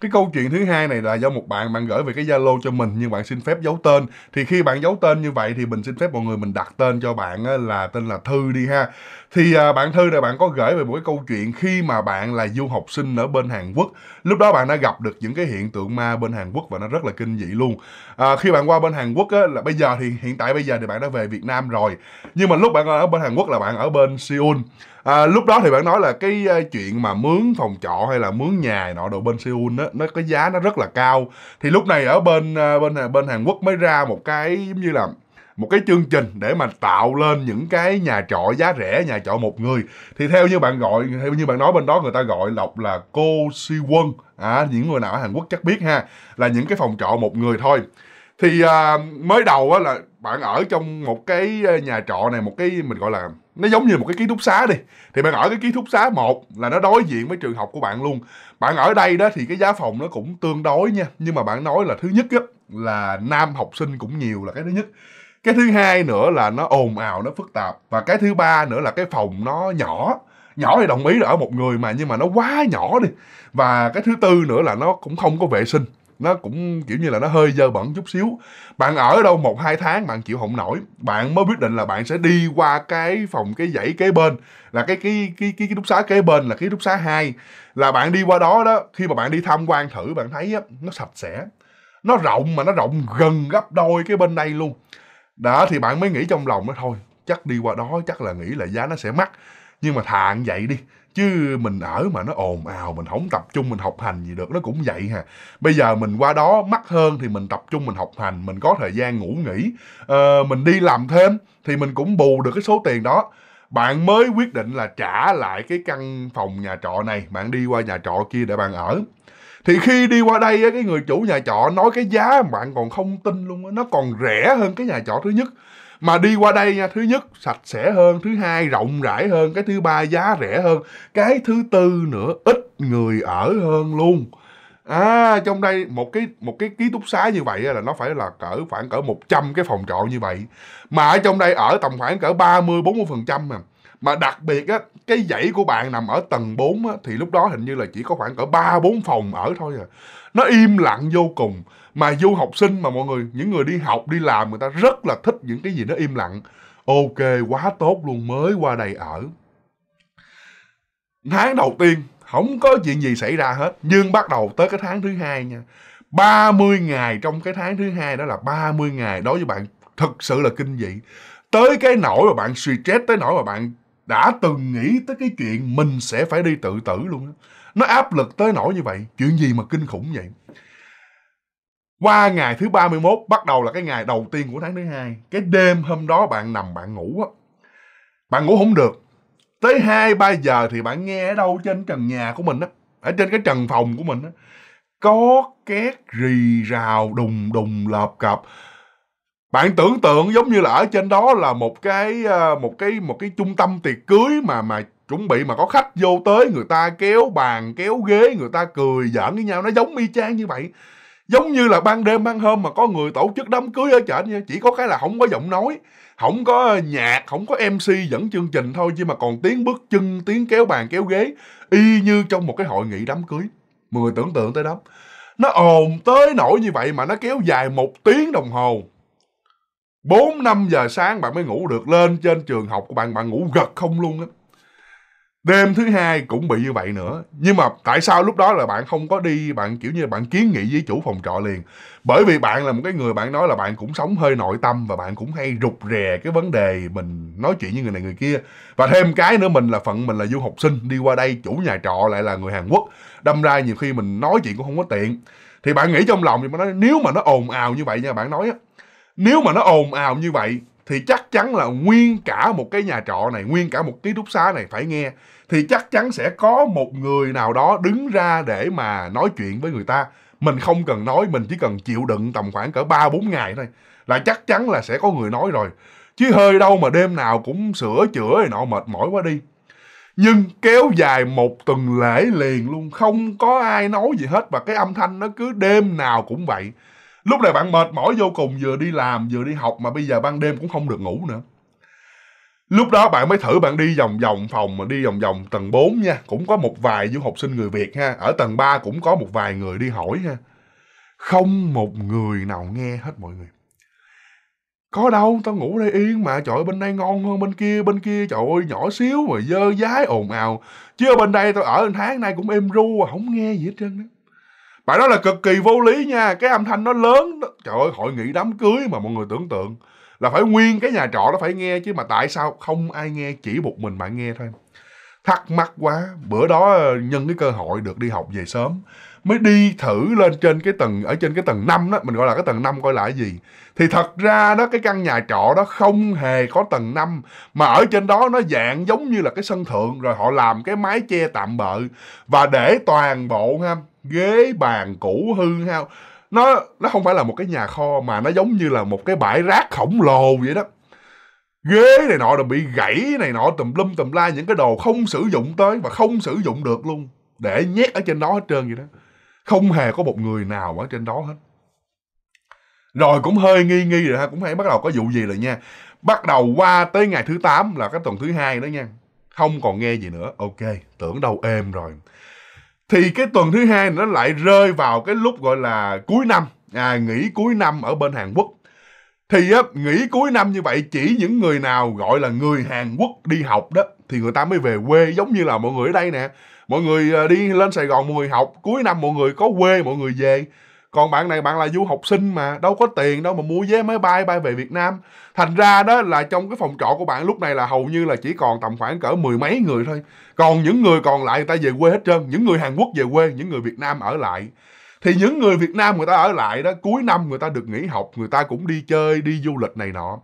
Cái câu chuyện thứ hai này là do một bạn bạn gửi về cái Zalo cho mình, nhưng bạn xin phép giấu tên. Thì khi bạn giấu tên như vậy thì mình xin phép mọi người mình đặt tên cho bạn là tên là Thư đi ha. Thì bạn Thư này bạn có gửi về một cái câu chuyện khi mà bạn là du học sinh ở bên Hàn Quốc. Lúc đó bạn đã gặp được những cái hiện tượng ma bên Hàn Quốc và nó rất là kinh dị luôn. À, khi bạn qua bên Hàn Quốc á, là bây giờ thì hiện tại bây giờ thì bạn đã về Việt Nam rồi. Nhưng mà lúc bạn ở bên Hàn Quốc là bạn ở bên Seoul. À, lúc đó thì bạn nói là cái chuyện mà mướn phòng trọ hay là mướn nhà nọ đồ bên Seoul đó, nó có giá nó rất là cao. Thì lúc này ở bên bên bên Hàn Quốc mới ra một cái giống như là một cái chương trình để mà tạo lên những cái nhà trọ giá rẻ, nhà trọ một người. Thì theo như bạn gọi, theo như bạn nói bên đó người ta gọi lọc là cô si quân. À, những người nào ở Hàn Quốc chắc biết ha, là những cái phòng trọ một người thôi. Thì à, mới đầu á là bạn ở trong một cái nhà trọ này, một cái mình gọi là nó giống như một cái ký túc xá đi. Thì bạn ở cái ký túc xá một là nó đối diện với trường học của bạn luôn. Bạn ở đây đó thì cái giá phòng nó cũng tương đối nha. Nhưng mà bạn nói là thứ nhất á, là nam học sinh cũng nhiều là cái thứ nhất. Cái thứ hai nữa là nó ồn ào, nó phức tạp. Và cái thứ ba nữa là cái phòng nó nhỏ. Nhỏ thì đồng ý là ở một người mà, nhưng mà nó quá nhỏ đi. Và cái thứ tư nữa là nó cũng không có vệ sinh. Nó cũng kiểu như là nó hơi dơ bẩn chút xíu. Bạn ở đâu một hai tháng bạn chịu không nổi, bạn mới quyết định là bạn sẽ đi qua cái phòng cái dãy kế bên, là cái cái cái cái túc xá kế bên là cái túc xá hai. Là bạn đi qua đó đó, khi mà bạn đi tham quan thử bạn thấy á, nó sạch sẽ, nó rộng, mà nó rộng gần gấp đôi cái bên đây luôn. Đó thì bạn mới nghĩ trong lòng đó, thôi chắc đi qua đó chắc là nghĩ là giá nó sẽ mắc, nhưng mà thà vậy đi. Chứ mình ở mà nó ồn ào, mình không tập trung, mình học hành gì được, nó cũng vậy hà. Bây giờ mình qua đó mắc hơn thì mình tập trung, mình học hành, mình có thời gian ngủ nghỉ, à, mình đi làm thêm thì mình cũng bù được cái số tiền đó. Bạn mới quyết định là trả lại cái căn phòng nhà trọ này, bạn đi qua nhà trọ kia để bạn ở. Thì khi đi qua đây, cái người chủ nhà trọ nói cái giá bạn còn không tin luôn, nó còn rẻ hơn cái nhà trọ thứ nhất. Mà đi qua đây nha, thứ nhất sạch sẽ hơn, thứ hai rộng rãi hơn, cái thứ ba giá rẻ hơn, cái thứ tư nữa ít người ở hơn luôn. À, trong đây một cái một cái ký túc xá như vậy là nó phải là cỡ khoảng cỡ một trăm cái phòng trọ như vậy. Mà ở trong đây ở tầm khoảng cỡ ba mươi bốn mươi phần trăm mà. Mà đặc biệt á, cái dãy của bạn nằm ở tầng bốn á, thì lúc đó hình như là chỉ có khoảng cỡ ba bốn phòng ở thôi à. Nó im lặng vô cùng. Mà du học sinh mà mọi người, những người đi học, đi làm, người ta rất là thích những cái gì nó im lặng. Ok, quá tốt luôn, mới qua đây ở. Tháng đầu tiên, không có chuyện gì xảy ra hết. Nhưng bắt đầu tới cái tháng thứ hai nha. ba mươi ngày trong cái tháng thứ hai đó là ba mươi ngày. Đối với bạn, thật sự là kinh dị. Tới cái nỗi mà bạn stress, tới nỗi mà bạn đã từng nghĩ tới cái chuyện mình sẽ phải đi tự tử luôn đó. Nó áp lực tới nỗi như vậy. Chuyện gì mà kinh khủng vậy? Qua ngày thứ ba mươi mốt, bắt đầu là cái ngày đầu tiên của tháng thứ hai. Cái đêm hôm đó bạn nằm bạn ngủ á. Bạn ngủ không được. Tới hai ba giờ thì bạn nghe ở đâu trên trần nhà của mình á, ở trên cái trần phòng của mình á, có két rì rào đùng đùng lợp cập. Bạn tưởng tượng giống như là ở trên đó là một cái một cái một cái trung tâm tiệc cưới mà mà chuẩn bị mà có khách vô tới, người ta kéo bàn kéo ghế, người ta cười giỡn với nhau, nó giống y chang như vậy. Giống như là ban đêm ban hôm mà có người tổ chức đám cưới ở trển nha. Chỉ có cái là không có giọng nói, không có nhạc, không có em xê dẫn chương trình thôi, chứ mà còn tiếng bước chân, tiếng kéo bàn kéo ghế, y như trong một cái hội nghị đám cưới. Mọi người tưởng tượng tới đó. Nó ồn tới nỗi như vậy mà nó kéo dài một tiếng đồng hồ. Bốn năm giờ sáng bạn mới ngủ được. Lên trên trường học của bạn, bạn ngủ gật không luôn á. Đêm thứ hai cũng bị như vậy nữa. Nhưng mà tại sao lúc đó là bạn không có đi, bạn kiểu như bạn kiến nghị với chủ phòng trọ liền? Bởi vì bạn là một cái người, bạn nói là bạn cũng sống hơi nội tâm và bạn cũng hay rụt rè cái vấn đề mình nói chuyện với người này người kia. Và thêm cái nữa, mình là phận mình là du học sinh, đi qua đây chủ nhà trọ lại là người Hàn Quốc, đâm ra nhiều khi mình nói chuyện cũng không có tiện. Thì bạn nghĩ trong lòng thì bạn nói, nếu mà nó ồn ào như vậy nha, bạn nói á, nếu mà nó ồn ào như vậy thì chắc chắn là nguyên cả một cái nhà trọ này, nguyên cả một ký túc xá này phải nghe. Thì chắc chắn sẽ có một người nào đó đứng ra để mà nói chuyện với người ta. Mình không cần nói, mình chỉ cần chịu đựng tầm khoảng cỡ ba bốn ngày thôi, là chắc chắn là sẽ có người nói rồi. Chứ hơi đâu mà đêm nào cũng sửa chữa nọ, mệt mỏi quá đi. Nhưng kéo dài một tuần lễ liền luôn, không có ai nói gì hết. Và cái âm thanh nó cứ đêm nào cũng vậy. Lúc này bạn mệt mỏi vô cùng, vừa đi làm, vừa đi học, mà bây giờ ban đêm cũng không được ngủ nữa. Lúc đó bạn mới thử, bạn đi vòng vòng phòng, mà đi vòng vòng tầng bốn nha. Cũng có một vài du học sinh người Việt ha. Ở tầng ba cũng có một vài người đi hỏi ha. Không một người nào nghe hết mọi người. Có đâu, tao ngủ đây yên mà, trời ơi, bên đây ngon hơn bên kia, bên kia trời ơi nhỏ xíu rồi dơ dái ồn ào. Chứ ở bên đây tao ở tháng nay cũng êm ru, không nghe gì hết trơn đó. Bạn nói là cực kỳ vô lý nha, cái âm thanh nó lớn đó. Trời ơi, hội nghị đám cưới mà mọi người tưởng tượng là phải nguyên cái nhà trọ nó phải nghe chứ, mà tại sao không ai nghe, chỉ một mình bạn nghe thôi. Thắc mắc quá, bữa đó nhân cái cơ hội được đi học về sớm, mới đi thử lên trên cái tầng, ở trên cái tầng năm đó, mình gọi là cái tầng năm coi là cái gì. Thì thật ra đó, cái căn nhà trọ đó không hề có tầng năm, mà ở trên đó nó dạng giống như là cái sân thượng, rồi họ làm cái mái che tạm bợ và để toàn bộ ha, ghế bàn cũ hư hao. Nó nó không phải là một cái nhà kho, mà nó giống như là một cái bãi rác khổng lồ vậy đó. Ghế này nọ đã bị gãy này nọ tùm lum tùm la, những cái đồ không sử dụng tới và không sử dụng được luôn, để nhét ở trên đó hết trơn vậy đó. Không hề có một người nào ở trên đó hết. Rồi cũng hơi nghi nghi rồi ha, cũng hay bắt đầu có vụ gì rồi nha. Bắt đầu qua tới ngày thứ tám là cái tuần thứ hai đó nha, không còn nghe gì nữa. Ok, tưởng đâu êm rồi. Thì cái tuần thứ hai nó lại rơi vào cái lúc gọi là cuối năm, à, nghỉ cuối năm ở bên Hàn Quốc. Thì á, nghỉ cuối năm như vậy chỉ những người nào gọi là người Hàn Quốc đi học đó thì người ta mới về quê, giống như là mọi người ở đây nè. Mọi người đi lên Sài Gòn mọi người học, cuối năm mọi người có quê mọi người về. Còn bạn này bạn là du học sinh mà, đâu có tiền đâu mà mua vé máy bay bay về Việt Nam. Thành ra đó là trong cái phòng trọ của bạn lúc này là hầu như là chỉ còn tầm khoảng cỡ mười mấy người thôi. Còn những người còn lại người ta về quê hết trơn. Những người Hàn Quốc về quê, những người Việt Nam ở lại. Thì những người Việt Nam người ta ở lại đó, cuối năm người ta được nghỉ học, người ta cũng đi chơi, đi du lịch này nọ.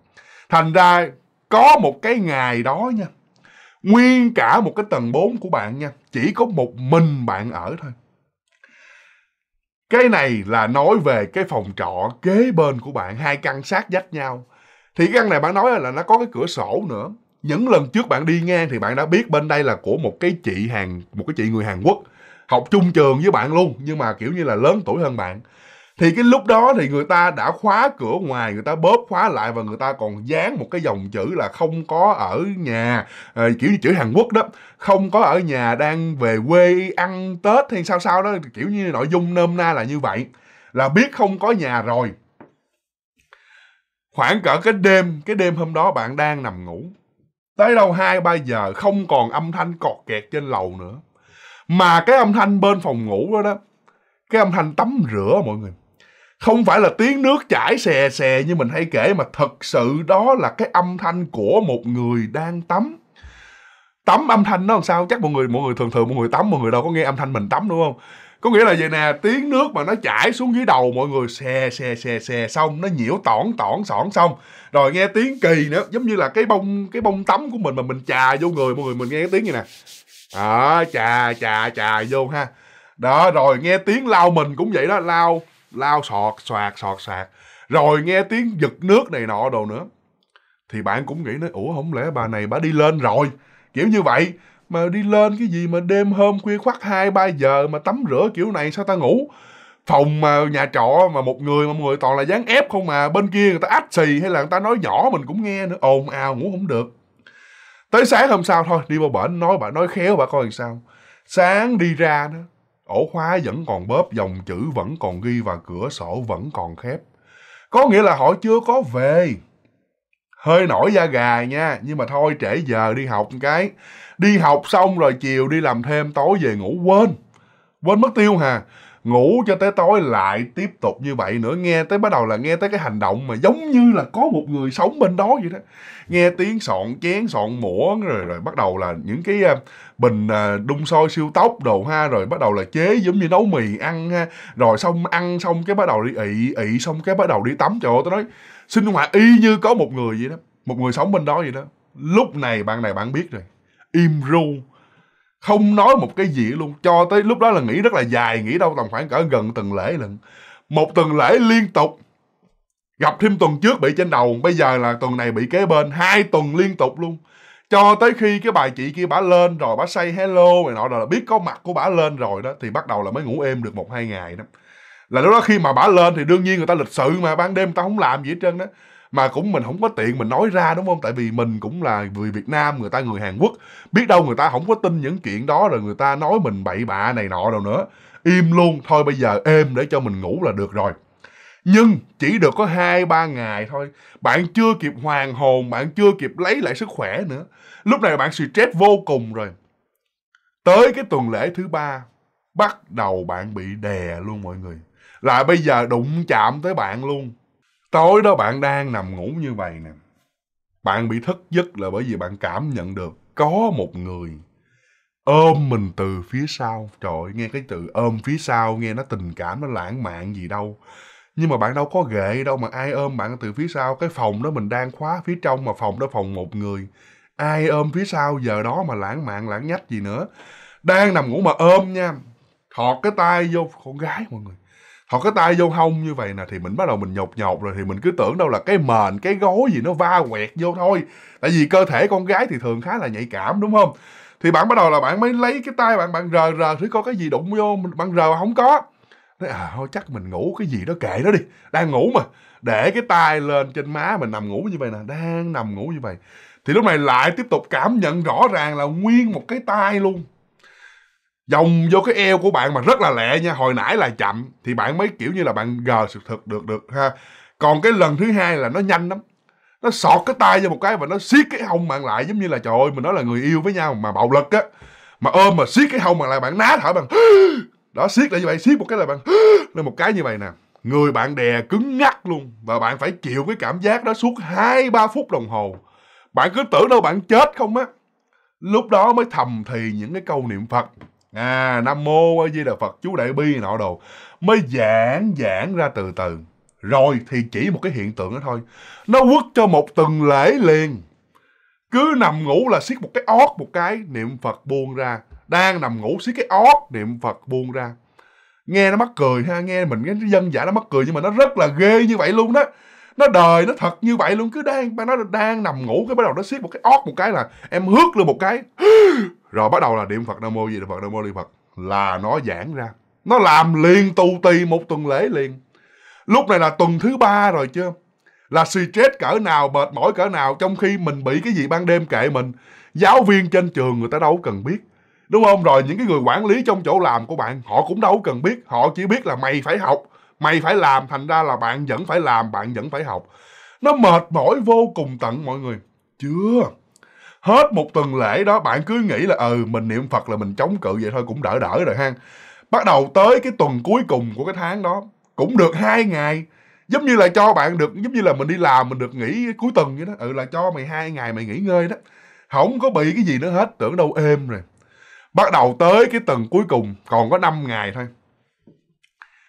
Thành ra có một cái ngày đó nha, nguyên cả một cái tầng bốn của bạn nha, chỉ có một mình bạn ở thôi. Cái này là nói về cái phòng trọ kế bên của bạn, hai căn sát vách nhau. Thì căn này bạn nói là nó có cái cửa sổ nữa. Những lần trước bạn đi ngang thì bạn đã biết bên đây là của một cái chị Hàn, một cái chị người Hàn Quốc. học chung trường với bạn luôn, nhưng mà kiểu như là lớn tuổi hơn bạn. Thì cái lúc đó thì người ta đã khóa cửa ngoài, người ta bóp khóa lại, và người ta còn dán một cái dòng chữ là không có ở nhà, à, kiểu như chữ Hàn Quốc đó, không có ở nhà, đang về quê ăn Tết hay sao sao đó, kiểu như nội dung nôm na là như vậy, là biết không có nhà rồi. Khoảng cỡ cái đêm, cái đêm hôm đó bạn đang nằm ngủ, tới đâu hai ba giờ không còn âm thanh cọt kẹt trên lầu nữa, mà cái âm thanh bên phòng ngủ đó đó, cái âm thanh tắm rửa mọi người, không phải là tiếng nước chảy xè xè như mình hay kể, mà thật sự đó là cái âm thanh của một người đang tắm. Tắm âm thanh nó làm sao? Chắc mọi người mọi người thường thường mọi người tắm, mọi người đâu có nghe âm thanh mình tắm đúng không? Có nghĩa là vậy nè, tiếng nước mà nó chảy xuống dưới đầu mọi người, xè xè xè xè xong, nó nhiễu tỏn tỏn xỏn xong. Rồi nghe tiếng kỳ nữa, giống như là cái bông cái bông tắm của mình mà mình chà vô người mọi người, mình nghe cái tiếng như nè. Đó, chà chà chà vô ha. Đó, rồi nghe tiếng lau mình cũng vậy đó, lau lau sọt soạt sọt soạt. Rồi nghe tiếng giật nước này nọ đồ nữa. Thì bạn cũng nghĩ nói, ủa không lẽ bà này bà đi lên rồi, kiểu như vậy. Mà đi lên cái gì mà đêm hôm khuya khoắt hai ba giờ mà tắm rửa kiểu này sao ta ngủ? Phòng mà nhà trọ mà một người mà một người toàn là dán ép không, mà bên kia người ta ách xì hay là người ta nói nhỏ mình cũng nghe nữa, ồn ào ngủ không được. Tới sáng hôm sau thôi, đi vô bển nói bà nói khéo bà coi làm sao. Sáng đi ra đó, ổ khóa vẫn còn bóp, dòng chữ vẫn còn ghi và cửa sổ vẫn còn khép. Có nghĩa là họ chưa có về. Hơi nổi da gà nha, nhưng mà thôi trễ giờ đi học một cái. Đi học xong rồi chiều đi làm thêm, tối về ngủ quên. Quên mất tiêu hà. Ngủ cho tới tối lại tiếp tục như vậy nữa. Nghe tới bắt đầu là nghe tới cái hành động mà giống như là có một người sống bên đó vậy đó. Nghe tiếng sọn chén, sọn muỗng, rồi rồi bắt đầu là những cái bình đun sôi siêu tốc đồ ha. Rồi bắt đầu là chế giống như nấu mì ăn ha. Rồi xong ăn xong cái bắt đầu đi ị, ị xong cái bắt đầu đi tắm. Trời ơi, tôi nói sinh hoạt y như có một người vậy đó. Một người sống bên đó vậy đó. Lúc này bạn này bạn biết rồi. Im ru, không nói một cái gì luôn. Cho tới lúc đó là nghỉ rất là dài, nghỉ đâu tầm khoảng cỡ gần tuần lễ lận. Một tuần lễ liên tục. Gặp thêm tuần trước bị trên đầu, bây giờ là tuần này bị kế bên, hai tuần liên tục luôn. Cho tới khi cái bà chị kia bả lên rồi, bả say hello này nọ, rồi là biết có mặt của bả lên rồi đó, thì bắt đầu là mới ngủ êm được một hai ngày đó. Là lúc đó khi mà bả lên thì đương nhiên người ta lịch sự mà, ban đêm người ta không làm gì hết trơn đó. Mà cũng mình không có tiện mình nói ra đúng không? Tại vì mình cũng là người Việt Nam, người ta người Hàn Quốc. Biết đâu người ta không có tin những chuyện đó, rồi người ta nói mình bậy bạ này nọ đâu nữa. Im luôn, thôi bây giờ êm để cho mình ngủ là được rồi. Nhưng chỉ được có hai ba ngày thôi. Bạn chưa kịp hoàn hồn, bạn chưa kịp lấy lại sức khỏe nữa. Lúc này bạn stress vô cùng rồi. Tới cái tuần lễ thứ ba, bắt đầu bạn bị đè luôn mọi người. Là bây giờ đụng chạm tới bạn luôn. Tối đó bạn đang nằm ngủ như vậy nè. Bạn bị thức giấc là bởi vì bạn cảm nhận được có một người ôm mình từ phía sau. Trời ơi, nghe cái từ ôm phía sau, nghe nó tình cảm, nó lãng mạn gì đâu. Nhưng mà bạn đâu có ghệ đâu mà ai ôm bạn từ phía sau. Cái phòng đó mình đang khóa phía trong mà phòng đó phòng một người. Ai ôm phía sau giờ đó mà lãng mạn, lãng nhách gì nữa. Đang nằm ngủ mà ôm nha. Thọt cái tay vô, con gái mọi người. Thọt cái tay vô hông như vậy nè, thì mình bắt đầu mình nhột nhột rồi, thì mình cứ tưởng đâu là cái mền, cái gối gì nó va quẹt vô thôi. Tại vì cơ thể con gái thì thường khá là nhạy cảm đúng không? Thì bạn bắt đầu là bạn mới lấy cái tay bạn, bạn rờ rờ thử coi cái gì đụng vô, bạn rờ mà không có. Nói à thôi chắc mình ngủ cái gì đó kệ nó đi, đang ngủ mà. Để cái tay lên trên má mình nằm ngủ như vậy nè, đang nằm ngủ như vậy. Thì lúc này lại tiếp tục cảm nhận rõ ràng là nguyên một cái tay luôn. Dòng vô cái eo của bạn mà rất là lẹ nha. Hồi nãy là chậm thì bạn mới kiểu như là bạn gờ sự thật được được ha. Còn cái lần thứ hai là nó nhanh lắm. Nó sọt cái tay vô một cái và nó siết cái hông bạn lại. Giống như là trời ơi mình nói là người yêu với nhau mà bạo lực á. Mà ôm mà siết cái hông bạn lại, bạn ná thở bạn. Đó, siết lại như vậy, siết một cái là bạn. Nên một cái như vậy nè. Người bạn đè cứng ngắc luôn. Và bạn phải chịu cái cảm giác đó suốt hai ba phút đồng hồ. Bạn cứ tưởng đâu bạn chết không á. Lúc đó mới thầm thì những cái câu niệm Phật. À, Nam Mô A Di Đà Phật, chú Đại Bi nọ đồ. Mới giãn giãn ra từ từ. Rồi thì chỉ một cái hiện tượng đó thôi. Nó quất cho một tuần lễ liền. Cứ nằm ngủ là siết một cái ót một cái, niệm Phật buông ra. Đang nằm ngủ siết cái ót, niệm Phật buông ra. Nghe nó mắc cười ha, nghe mình cái dân dã nó mắc cười, nhưng mà nó rất là ghê như vậy luôn đó. Nó đời, nó thật như vậy luôn. Cứ đang, nó đang nằm ngủ, cái bắt đầu nó siết một cái ót một cái là em hước lên một cái. Rồi bắt đầu là niệm Phật Nam Mô gì Phật Nam Mô Di Phật. là nó giãn ra. Nó làm liền tù tì một tuần lễ liền. Lúc này là tuần thứ ba rồi chứ. Là stress cỡ nào, mệt mỏi cỡ nào. Trong khi mình bị cái gì ban đêm kệ mình. Giáo viên trên trường người ta đâu cần biết, đúng không? Rồi những cái người quản lý trong chỗ làm của bạn, họ cũng đâu cần biết. Họ chỉ biết là mày phải học, mày phải làm. Thành ra là bạn vẫn phải làm, bạn vẫn phải học. Nó mệt mỏi vô cùng tận mọi người. Chưa hết một tuần lễ đó, bạn cứ nghĩ là ừ mình niệm Phật là mình chống cự vậy thôi, cũng đỡ đỡ rồi ha. Bắt đầu tới cái tuần cuối cùng của cái tháng đó, cũng được hai ngày, giống như là cho bạn được, giống như là mình đi làm mình được nghỉ cuối tuần vậy đó. Ừ là cho mày hai ngày mày nghỉ ngơi đó, không có bị cái gì nữa hết, tưởng đâu êm rồi. Bắt đầu tới cái tuần cuối cùng còn có năm ngày thôi.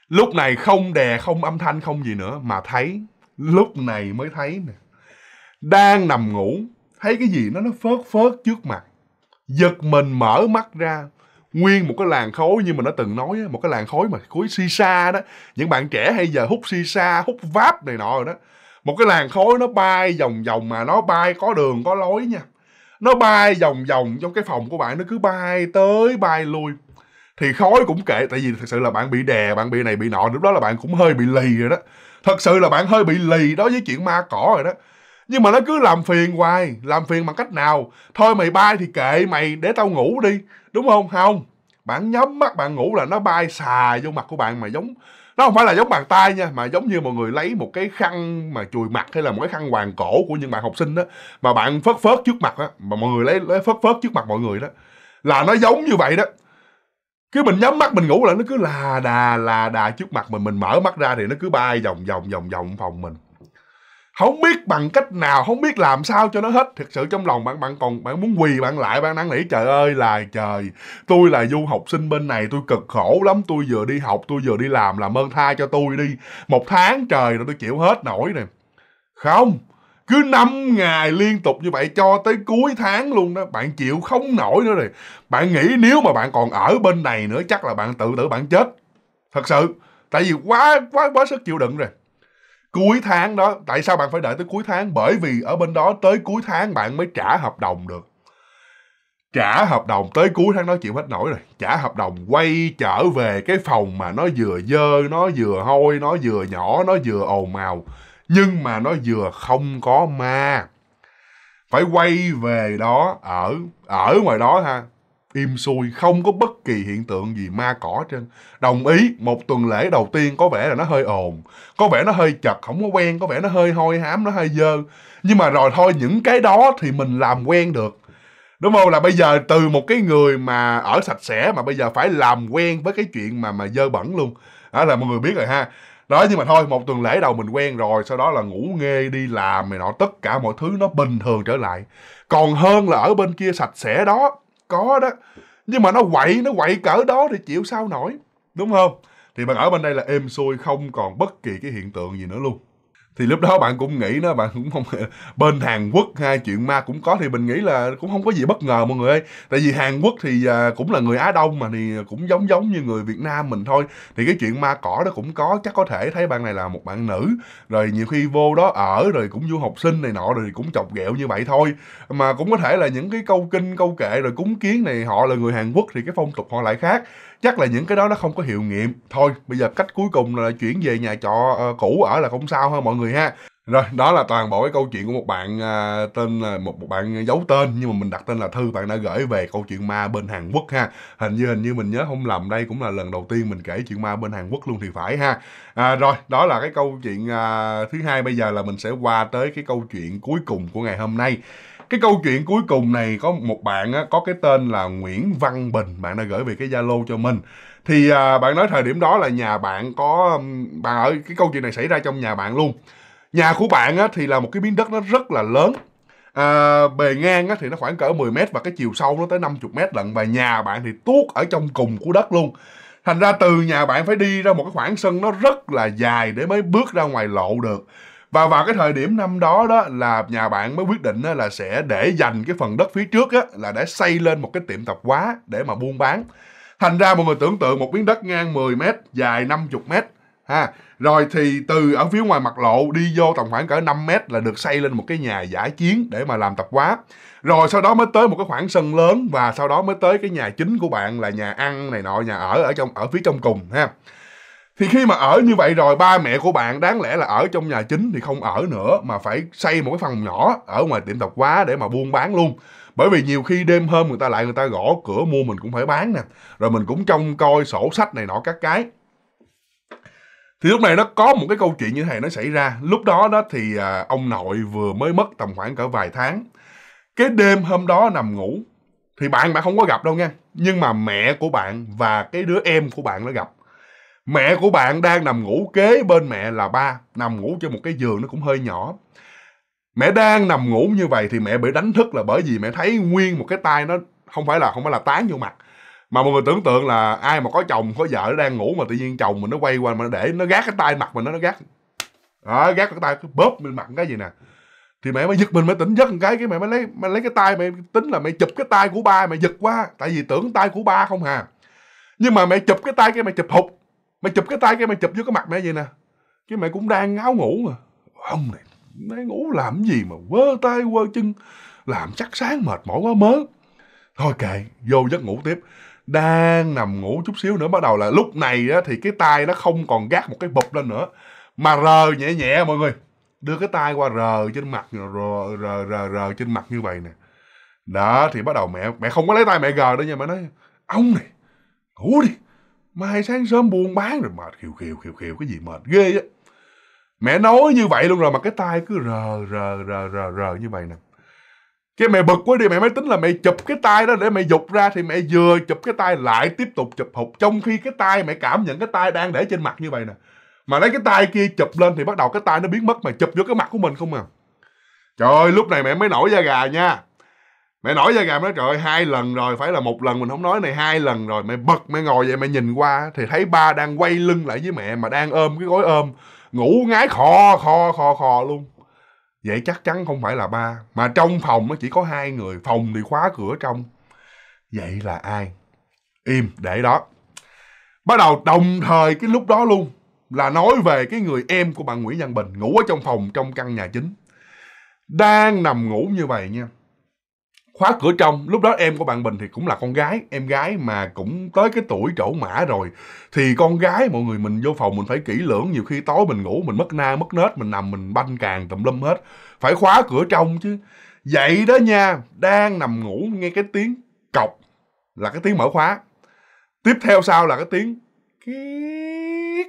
Lúc này không đè, không âm thanh, không gì nữa, mà thấy, lúc này mới thấy nè, đang nằm ngủ, thấy cái gì nó nó phớt phớt trước mặt. Giật mình mở mắt ra, nguyên một cái làn khói, như mình đã từng nói, một cái làn khói mà khói xì xa đó. Những bạn trẻ hay giờ hút xì xa, hút váp này nọ rồi đó. Một cái làn khói nó bay vòng vòng, mà nó bay có đường có lối nha. Nó bay vòng vòng trong cái phòng của bạn, nó cứ bay tới bay lui. Thì khói cũng kệ, tại vì thật sự là bạn bị đè, bạn bị này bị nọ, lúc đó là bạn cũng hơi bị lì rồi đó. Thật sự là bạn hơi bị lì đối với chuyện ma cỏ rồi đó. Nhưng mà nó cứ làm phiền hoài. Làm phiền bằng cách nào? Thôi mày bay thì kệ mày, để tao ngủ đi, đúng không? Không, bạn nhắm mắt bạn ngủ là nó bay xà vô mặt của bạn, mà giống, nó không phải là giống bàn tay nha, mà giống như mọi người lấy một cái khăn mà chùi mặt, hay là một cái khăn hoàng cổ của những bạn học sinh đó, mà bạn phớt phớt trước mặt á, mà mọi người lấy, lấy phớt phớt trước mặt mọi người đó, là nó giống như vậy đó. Cứ mình nhắm mắt mình ngủ là nó cứ là đà là đà trước mặt mình. Mình mở mắt ra thì nó cứ bay vòng vòng vòng vòng phòng mình. Không biết bằng cách nào, không biết làm sao cho nó hết. Thực sự trong lòng bạn bạn còn bạn muốn quỳ bạn lại, bạn năn nỉ trời ơi là trời, tôi là du học sinh bên này, tôi cực khổ lắm, tôi vừa đi học, tôi vừa đi làm, làm ơn tha cho tôi đi. Một tháng trời rồi tôi chịu hết nổi nè. Không, cứ năm ngày liên tục như vậy cho tới cuối tháng luôn đó, bạn chịu không nổi nữa rồi. Bạn nghĩ nếu mà bạn còn ở bên này nữa chắc là bạn tự tử bạn chết. Thật sự, tại vì quá quá quá sức chịu đựng rồi. Cuối tháng đó, tại sao bạn phải đợi tới cuối tháng? Bởi vì ở bên đó tới cuối tháng bạn mới trả hợp đồng được. Trả hợp đồng tới cuối tháng đó chịu hết nổi rồi. Trả hợp đồng quay trở về cái phòng mà nó vừa dơ, nó vừa hôi, nó vừa nhỏ, nó vừa ồn ào. Nhưng mà nó vừa không có ma. Phải quay về đó, ở ở ngoài đó ha. Im xuôi, không có bất kỳ hiện tượng gì ma cỏ trên. Đồng ý, một tuần lễ đầu tiên có vẻ là nó hơi ồn, có vẻ nó hơi chật, không có quen, có vẻ nó hơi hôi hám, nó hơi dơ. Nhưng mà rồi thôi, những cái đó thì mình làm quen được, đúng không? Là bây giờ từ một cái người mà ở sạch sẽ mà bây giờ phải làm quen với cái chuyện mà mà dơ bẩn luôn. Đó là mọi người biết rồi ha. Đó, nhưng mà thôi, một tuần lễ đầu mình quen rồi, sau đó là ngủ nghê, đi làm này nọ, tất cả mọi thứ nó bình thường trở lại. Còn hơn là ở bên kia sạch sẽ đó. Có đó, nhưng mà nó quậy, nó quậy cỡ đó thì chịu sao nổi, đúng không? Thì bạn ở bên đây là êm xuôi, không còn bất kỳ cái hiện tượng gì nữa luôn. Thì lúc đó bạn cũng nghĩ đó, bạn cũng không, bên Hàn Quốc hai chuyện ma cũng có, thì mình nghĩ là cũng không có gì bất ngờ mọi người ơi. Tại vì Hàn Quốc thì cũng là người Á Đông mà, thì cũng giống giống như người Việt Nam mình thôi. Thì cái chuyện ma cỏ đó cũng có, chắc có thể thấy bạn này là một bạn nữ, rồi nhiều khi vô đó ở, rồi cũng du học sinh này nọ, rồi cũng chọc ghẹo như vậy thôi. Mà cũng có thể là những cái câu kinh, câu kệ, rồi cúng kiến này, họ là người Hàn Quốc thì cái phong tục họ lại khác. Chắc là những cái đó nó không có hiệu nghiệm. Thôi, bây giờ cách cuối cùng là chuyển về nhà trọ uh, cũ ở là không sao ha mọi người ha. Rồi, đó là toàn bộ cái câu chuyện của một bạn uh, tên là một, một bạn giấu tên, nhưng mà mình đặt tên là Thư. Bạn đã gửi về câu chuyện ma bên Hàn Quốc ha. Hình như hình như mình nhớ không lầm, đây cũng là lần đầu tiên mình kể chuyện ma bên Hàn Quốc luôn thì phải ha. À, rồi, đó là cái câu chuyện uh, thứ hai. Bây giờ là mình sẽ qua tới cái câu chuyện cuối cùng của ngày hôm nay. Cái câu chuyện cuối cùng này có một bạn á, có cái tên là Nguyễn Văn Bình. Bạn đã gửi về cái Zalo cho mình. Thì à, bạn nói thời điểm đó là nhà bạn có... Bạn ở, cái câu chuyện này xảy ra trong nhà bạn luôn. Nhà của bạn á, thì là một cái miếng đất nó rất là lớn. À, bề ngang á, thì nó khoảng cỡ mười mét và cái chiều sâu nó tới năm mươi mét lận. Và nhà bạn thì tuốt ở trong cùng của đất luôn. Thành ra từ nhà bạn phải đi ra một cái khoảng sân nó rất là dài để mới bước ra ngoài lộ được. Và vào cái thời điểm năm đó đó là nhà bạn mới quyết định là sẽ để dành cái phần đất phía trước á, là để xây lên một cái tiệm tạp hóa để mà buôn bán. Thành ra mọi người tưởng tượng một miếng đất ngang mười mét, dài năm mươi mét ha. Rồi thì từ ở phía ngoài mặt lộ đi vô tầm khoảng cỡ năm mét là được xây lên một cái nhà giải chiến để mà làm tập quá. Rồi sau đó mới tới một cái khoảng sân lớn, và sau đó mới tới cái nhà chính của bạn là nhà ăn này nọ, nhà ở ở trong ở phía trong cùng ha. Thì khi mà ở như vậy rồi, ba mẹ của bạn đáng lẽ là ở trong nhà chính thì không ở nữa, mà phải xây một cái phòng nhỏ ở ngoài tiệm tạp hóa để mà buôn bán luôn. Bởi vì nhiều khi đêm hôm người ta lại người ta gõ cửa mua mình cũng phải bán nè. Rồi mình cũng trông coi sổ sách này nọ các cái. Thì lúc này nó có một cái câu chuyện như thế này nó xảy ra. Lúc đó đó thì à, ông nội vừa mới mất tầm khoảng cỡ vài tháng. Cái đêm hôm đó nằm ngủ, thì bạn bạn không có gặp đâu nha. Nhưng mà mẹ của bạn và cái đứa em của bạn nó gặp. Mẹ của bạn đang nằm ngủ kế bên mẹ là ba, nằm ngủ trên một cái giường nó cũng hơi nhỏ. Mẹ đang nằm ngủ như vậy thì mẹ bị đánh thức là bởi vì mẹ thấy nguyên một cái tay nó không phải là không phải là tán vô mặt. Mà mọi người tưởng tượng là ai mà có chồng, có vợ đang ngủ mà tự nhiên chồng mình nó quay qua mà nó để nó gác cái tay mặt mình nó, nó gác. Đó, gác cái tay cứ bóp lên mặt cái gì nè. Thì mẹ mới giật mình, mới tỉnh giấc một cái, cái mẹ mới lấy mẹ lấy cái tay mẹ tính là mẹ chụp cái tay của ba, mẹ giật quá, tại vì tưởng tay của ba không hà. Nhưng mà mẹ chụp cái tay cái mẹ chụp hụt. Mày chụp cái tay cái mày chụp vô cái mặt mẹ vậy nè. Chứ mày cũng đang ngáo ngủ mà. Ông này, mày ngủ làm gì mà quơ tay quơ chân. Làm chắc sáng mệt mỏi quá mớ. Thôi kệ, vô giấc ngủ tiếp. Đang nằm ngủ chút xíu nữa, bắt đầu là lúc này á, thì cái tay nó không còn gác một cái bụp lên nữa, mà rờ nhẹ nhẹ mọi người. Đưa cái tay qua rờ trên mặt, rờ rờ rờ, rờ trên mặt như vậy nè. Đó, thì bắt đầu mẹ mẹ không có lấy tay mẹ gờ đâu nha. Mẹ nói, ông này, ngủ đi, mai sáng sớm buôn bán rồi mệt khiều khiều khiều khiều cái gì mệt ghê á. Mẹ nói như vậy luôn rồi mà cái tay cứ rờ rờ rờ rờ rờ như vậy nè. Cái mẹ bực quá đi, mẹ mới tính là mẹ chụp cái tay đó để mẹ giục ra, thì mẹ vừa chụp cái tay lại tiếp tục chụp hụt, trong khi cái tay mẹ cảm nhận cái tay đang để trên mặt như vậy nè. Mà lấy cái tay kia chụp lên thì bắt đầu cái tay nó biến mất mà chụp vô cái mặt của mình không à. Trời ơi, lúc này mẹ mới nổi da gà nha. Mẹ nổi da gà, mẹ nói trời ơi, hai lần rồi, phải là một lần mình không nói này, hai lần rồi. Mẹ bật, mẹ ngồi vậy, mẹ nhìn qua thì thấy ba đang quay lưng lại với mẹ mà đang ôm cái gối ôm, ngủ ngái khò khò khò khò luôn. Vậy chắc chắn không phải là ba, mà trong phòng nó chỉ có hai người, phòng thì khóa cửa trong. Vậy là ai? Im, để đó. Bắt đầu đồng thời cái lúc đó luôn là nói về cái người em của bạn Nguyễn Văn Bình ngủ ở trong phòng, trong căn nhà chính. Đang nằm ngủ như vậy nha, khóa cửa trong. Lúc đó em của bạn Bình thì cũng là con gái, em gái mà cũng tới cái tuổi trổ mã rồi. Thì con gái mọi người, mình vô phòng mình phải kỹ lưỡng, nhiều khi tối mình ngủ mình mất na mất nết, mình nằm mình banh càng tùm lum hết, phải khóa cửa trong chứ. Vậy đó nha, đang nằm ngủ nghe cái tiếng cọc là cái tiếng mở khóa, tiếp theo sau là cái tiếng kiết.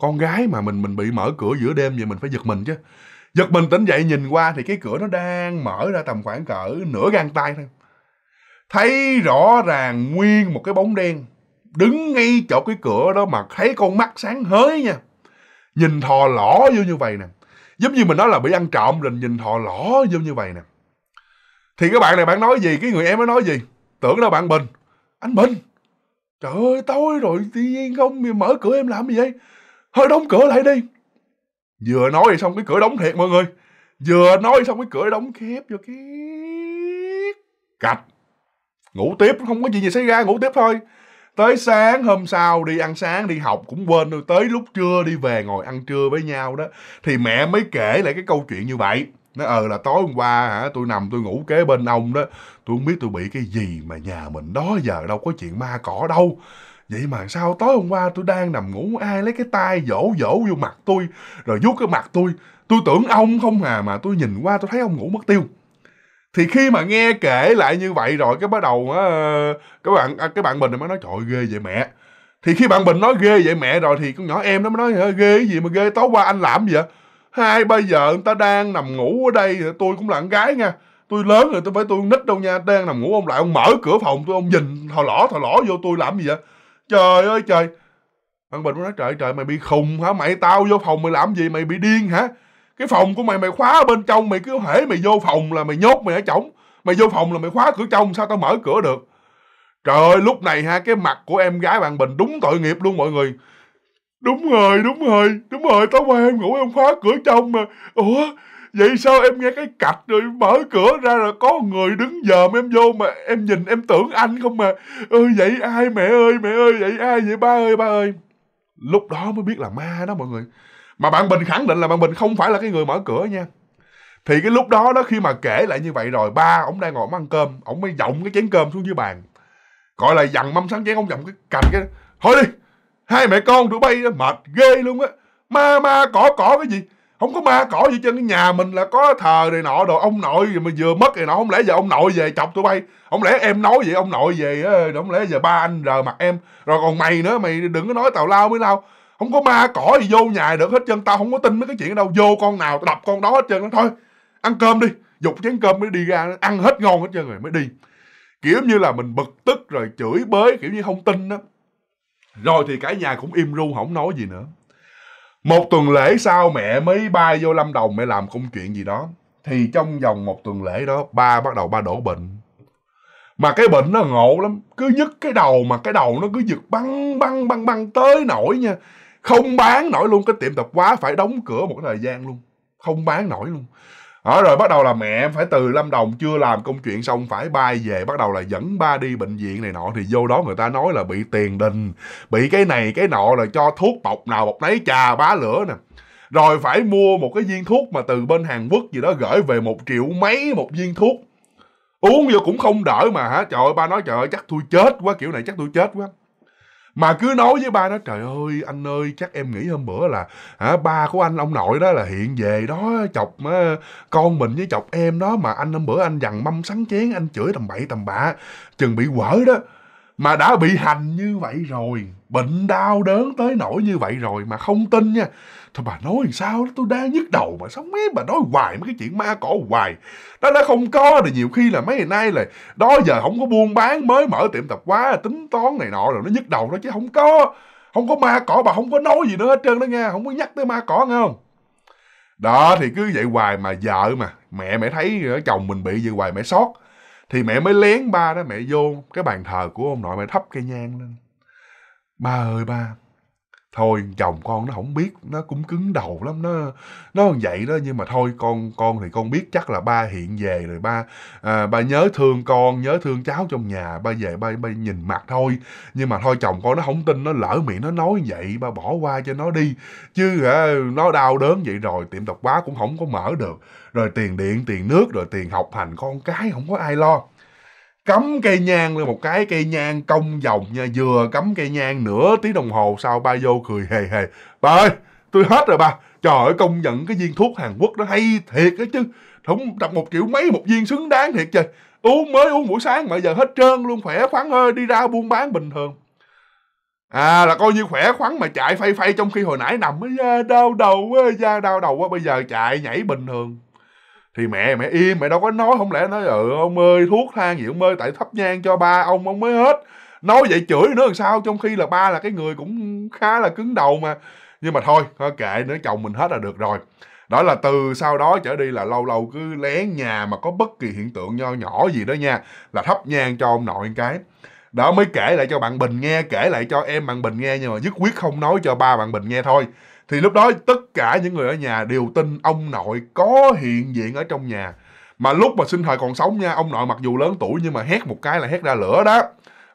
Con gái mà mình mình bị mở cửa giữa đêm vậy mình phải giật mình chứ. Giật mình tỉnh dậy nhìn qua thì cái cửa nó đang mở ra tầm khoảng cỡ nửa gang tay thôi. Thấy rõ ràng nguyên một cái bóng đen đứng ngay chỗ cái cửa đó mà thấy con mắt sáng hới nha. Nhìn thò lỏ vô như vậy nè. Giống như mình nói là bị ăn trộm rồi, nhìn thò lỏ vô như vậy nè. Thì các bạn này bạn nói gì, cái người em nó nói gì? Tưởng đâu bạn Bình. Anh Bình, trời ơi tối rồi tự nhiên không mở cửa em làm gì vậy? Thôi đóng cửa lại đi. Vừa nói xong cái cửa đóng thiệt mọi người. Vừa nói xong cái cửa đóng khép vô cái cạch. Ngủ tiếp, không có gì gì xảy ra, ngủ tiếp thôi. Tới sáng hôm sau đi ăn sáng đi học cũng quên rồi. Tới lúc trưa đi về ngồi ăn trưa với nhau đó, thì mẹ mới kể lại cái câu chuyện như vậy. Nó ờ là tối hôm qua hả, tôi nằm tôi ngủ kế bên ông đó, tôi không biết tôi bị cái gì mà nhà mình đó giờ đâu có chuyện ma cỏ đâu. Vậy mà sao tối hôm qua tôi đang nằm ngủ, ai lấy cái tay vỗ vỗ vô mặt tôi, rồi vuốt cái mặt tôi. Tôi tưởng ông không hà, mà tôi nhìn qua tôi thấy ông ngủ mất tiêu. Thì khi mà nghe kể lại như vậy rồi, cái bắt đầu á, Cái bạn cái bạn Bình mới nói trời ghê vậy mẹ. Thì khi bạn Bình nói ghê vậy mẹ rồi, thì con nhỏ em nó mới nói ghê cái gì mà ghê, tối qua anh làm gì vậy? Hai ba giờ người ta đang nằm ngủ ở đây, tôi cũng là con gái nha, tôi lớn rồi, tôi phải tôi nít đâu nha. Đang nằm ngủ ông lại ông mở cửa phòng tôi, ông nhìn thò lỏ thò lỏ vô tôi làm gì vậy? Trời ơi trời. Bạn Bình nói trời trời mày bị khùng hả mày, tao vô phòng mày làm gì, mày bị điên hả? Cái phòng của mày mày khóa ở bên trong, mày cứ hễ mày vô phòng là mày nhốt mày ở trỏng, mày vô phòng là mày khóa cửa trong, sao tao mở cửa được? Trời ơi lúc này ha, cái mặt của em gái bạn Bình đúng tội nghiệp luôn mọi người. Đúng rồi đúng rồi đúng rồi, tối qua em ngủ em khóa cửa trong mà. Ủa vậy sao em nghe cái cạch rồi mở cửa ra rồi có người đứng dòm em vô mà em nhìn em tưởng anh không mà. Ơi vậy ai mẹ ơi mẹ ơi, vậy ai vậy ba ơi ba ơi. lúc đó mới biết là ma đó mọi người. Mà bạn Bình khẳng định là bạn Bình không phải là cái người mở cửa nha. Thì cái lúc đó đó, khi mà kể lại như vậy rồi, ba ổng đang ngồi ăn cơm, ổng mới dọng cái chén cơm xuống dưới bàn, gọi là dằn mâm sáng chén, ổng dọng cái cành cái, thôi đi, hai mẹ con tụi bay mệt ghê luôn á, ma ma cỏ cỏ cái gì, không có ma cỏ gì trên, cái nhà mình là có thờ này nọ đồ, ông nội mà vừa mất này nọ, không lẽ giờ ông nội về chọc tụi bay, không lẽ em nói vậy ông nội về á, không lẽ giờ ba anh rờ mặt em, rồi còn mày nữa, mày đừng có nói tào lao mới lao. Không có ma cỏ gì vô nhà được hết trơn, tao không có tin mấy cái chuyện đâu, vô con nào tao đập con đó hết trơn. Thôi ăn cơm đi, dục chén cơm mới đi ra, ăn hết ngon hết trơn rồi mới đi. Kiểu như là mình bực tức rồi chửi bới, kiểu như không tin đó. Rồi thì cả nhà cũng im ru, không nói gì nữa. Một tuần lễ sau mẹ mới bay vô Lâm Đồng, mẹ làm công chuyện gì đó. Thì trong vòng một tuần lễ đó, ba bắt đầu ba đổ bệnh. Mà cái bệnh nó ngộ lắm, cứ nhức cái đầu, mà cái đầu nó cứ giật băng băng băng băng tới nổi nha, không bán nổi luôn. Cái tiệm tạp hóa phải đóng cửa một thời gian luôn, không bán nổi luôn. Ở rồi bắt đầu là mẹ phải từ Lâm Đồng chưa làm công chuyện xong phải bay về, bắt đầu là dẫn ba đi bệnh viện này nọ. Thì vô đó người ta nói là bị tiền đình, bị cái này cái nọ, là cho thuốc bọc nào bọc nấy, trà bá lửa nè. Rồi phải mua một cái viên thuốc mà từ bên Hàn Quốc gì đó gửi về một triệu mấy một viên thuốc. Uống vô cũng không đỡ mà hả, trời ơi ba nói trời ơi chắc tôi chết quá, kiểu này chắc tôi chết quá. Mà cứ nói với ba nó, trời ơi anh ơi chắc em nghĩ hôm bữa là hả, ba của anh ông nội đó là hiện về đó chọc uh, con mình với chọc em đó, mà anh hôm bữa anh dằn mâm sắn chén, anh chửi tầm bậy tầm bạ, chừng bị quở đó. Mà đã bị hành như vậy rồi, bệnh đau đớn tới nỗi như vậy rồi mà không tin nha. Thôi bà nói làm sao đó, tôi đang nhức đầu mà sống mấy bà nói hoài mấy cái chuyện ma cỏ hoài. Đó đã không có thì nhiều khi là mấy ngày nay là đó giờ không có buôn bán, mới mở tiệm tạp hóa tính toán này nọ rồi nó nhức đầu đó, chứ không có không có ma cỏ, bà không có nói gì nữa hết trơn đó nha, không có nhắc tới ma cỏ nghe không. Đó thì cứ vậy hoài mà vợ mà mẹ mẹ thấy chồng mình bị gì hoài mẹ xót. Thì mẹ mới lén ba đó, mẹ vô cái bàn thờ của ông nội, mẹ thắp cây nhang lên. Ba ơi ba, thôi chồng con nó không biết, nó cũng cứng đầu lắm, nó nó vậy đó, nhưng mà thôi con con thì con biết chắc là ba hiện về rồi, ba à, ba nhớ thương con, nhớ thương cháu trong nhà, ba về ba, ba nhìn mặt thôi, nhưng mà thôi chồng con nó không tin, nó lỡ miệng nó nói vậy, ba bỏ qua cho nó đi, chứ à, nó đau đớn vậy rồi tiệm tạp hóa cũng không có mở được, rồi tiền điện tiền nước rồi tiền học hành con cái không có ai lo. Cắm cây nhang lên một cái, cây nhang cong vòng nha, vừa cắm cây nhang nửa tiếng đồng hồ sau ba vô cười hề hề. Ba ơi, tôi hết rồi ba. Trời ơi, công nhận cái viên thuốc Hàn Quốc nó hay thiệt đó chứ. Không đặt một triệu mấy một viên xứng đáng thiệt trời. Uống mới uống buổi sáng mà giờ hết trơn luôn, khỏe khoắn ơi, đi ra buôn bán bình thường. À là coi như khỏe khoắn mà chạy phay phay, trong khi hồi nãy nằm da đau đầu, da đau đầu quá, bây giờ chạy nhảy bình thường. Thì mẹ mẹ im, mẹ đâu có nói, không lẽ nói ừ ông ơi thuốc thang gì ông ơi, tại thắp nhang cho ba ông ông mới hết. Nói vậy chửi nữa làm sao, trong khi là ba là cái người cũng khá là cứng đầu mà. Nhưng mà thôi, thôi kệ nữa, chồng mình hết là được rồi. Đó là từ sau đó trở đi là lâu lâu cứ lén nhà mà có bất kỳ hiện tượng nho nhỏ gì đó nha, là thắp nhang cho ông nội cái. Đó mới kể lại cho bạn Bình nghe, kể lại cho em bạn Bình nghe, nhưng mà nhất quyết không nói cho ba bạn Bình nghe thôi. Thì lúc đó tất cả những người ở nhà đều tin ông nội có hiện diện ở trong nhà. Mà lúc mà sinh thời còn sống nha, ông nội mặc dù lớn tuổi nhưng mà hét một cái là hét ra lửa đó.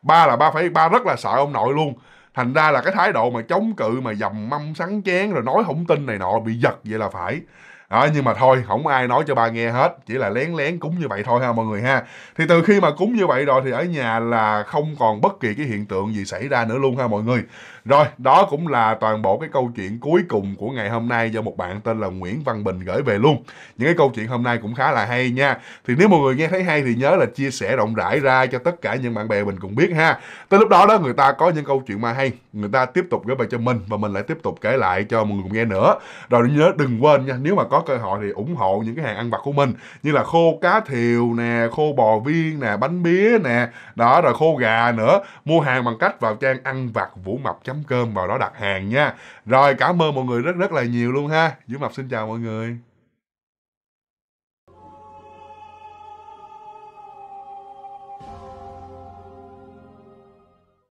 Ba là ba phải ba rất là sợ ông nội luôn. Thành ra là cái thái độ mà chống cự, mà dầm mâm sắn chén rồi nói không tin này nọ, bị giật vậy là phải. À, nhưng mà thôi, không ai nói cho ba nghe hết, chỉ là lén lén cúng như vậy thôi ha mọi người ha. Thì từ khi mà cúng như vậy rồi thì ở nhà là không còn bất kỳ cái hiện tượng gì xảy ra nữa luôn ha mọi người. Rồi, đó cũng là toàn bộ cái câu chuyện cuối cùng của ngày hôm nay do một bạn tên là Nguyễn Văn Bình gửi về luôn. Những cái câu chuyện hôm nay cũng khá là hay nha. Thì nếu mọi người nghe thấy hay thì nhớ là chia sẻ rộng rãi ra cho tất cả những bạn bè mình cùng biết ha. Tới lúc đó đó người ta có những câu chuyện mà hay, người ta tiếp tục gửi về cho mình và mình lại tiếp tục kể lại cho mọi người cùng nghe nữa. Rồi nhớ đừng quên nha, nếu mà có cơ hội thì ủng hộ những cái hàng ăn vặt của mình, như là khô cá thiều nè, khô bò viên nè, bánh bía nè, đó rồi khô gà nữa. Mua hàng bằng cách vào trang ăn vặt Vũ Mập chấm com, vào đó đặt hàng nha. Rồi cảm ơn mọi người rất rất là nhiều luôn ha. Vũ Mập xin chào mọi người.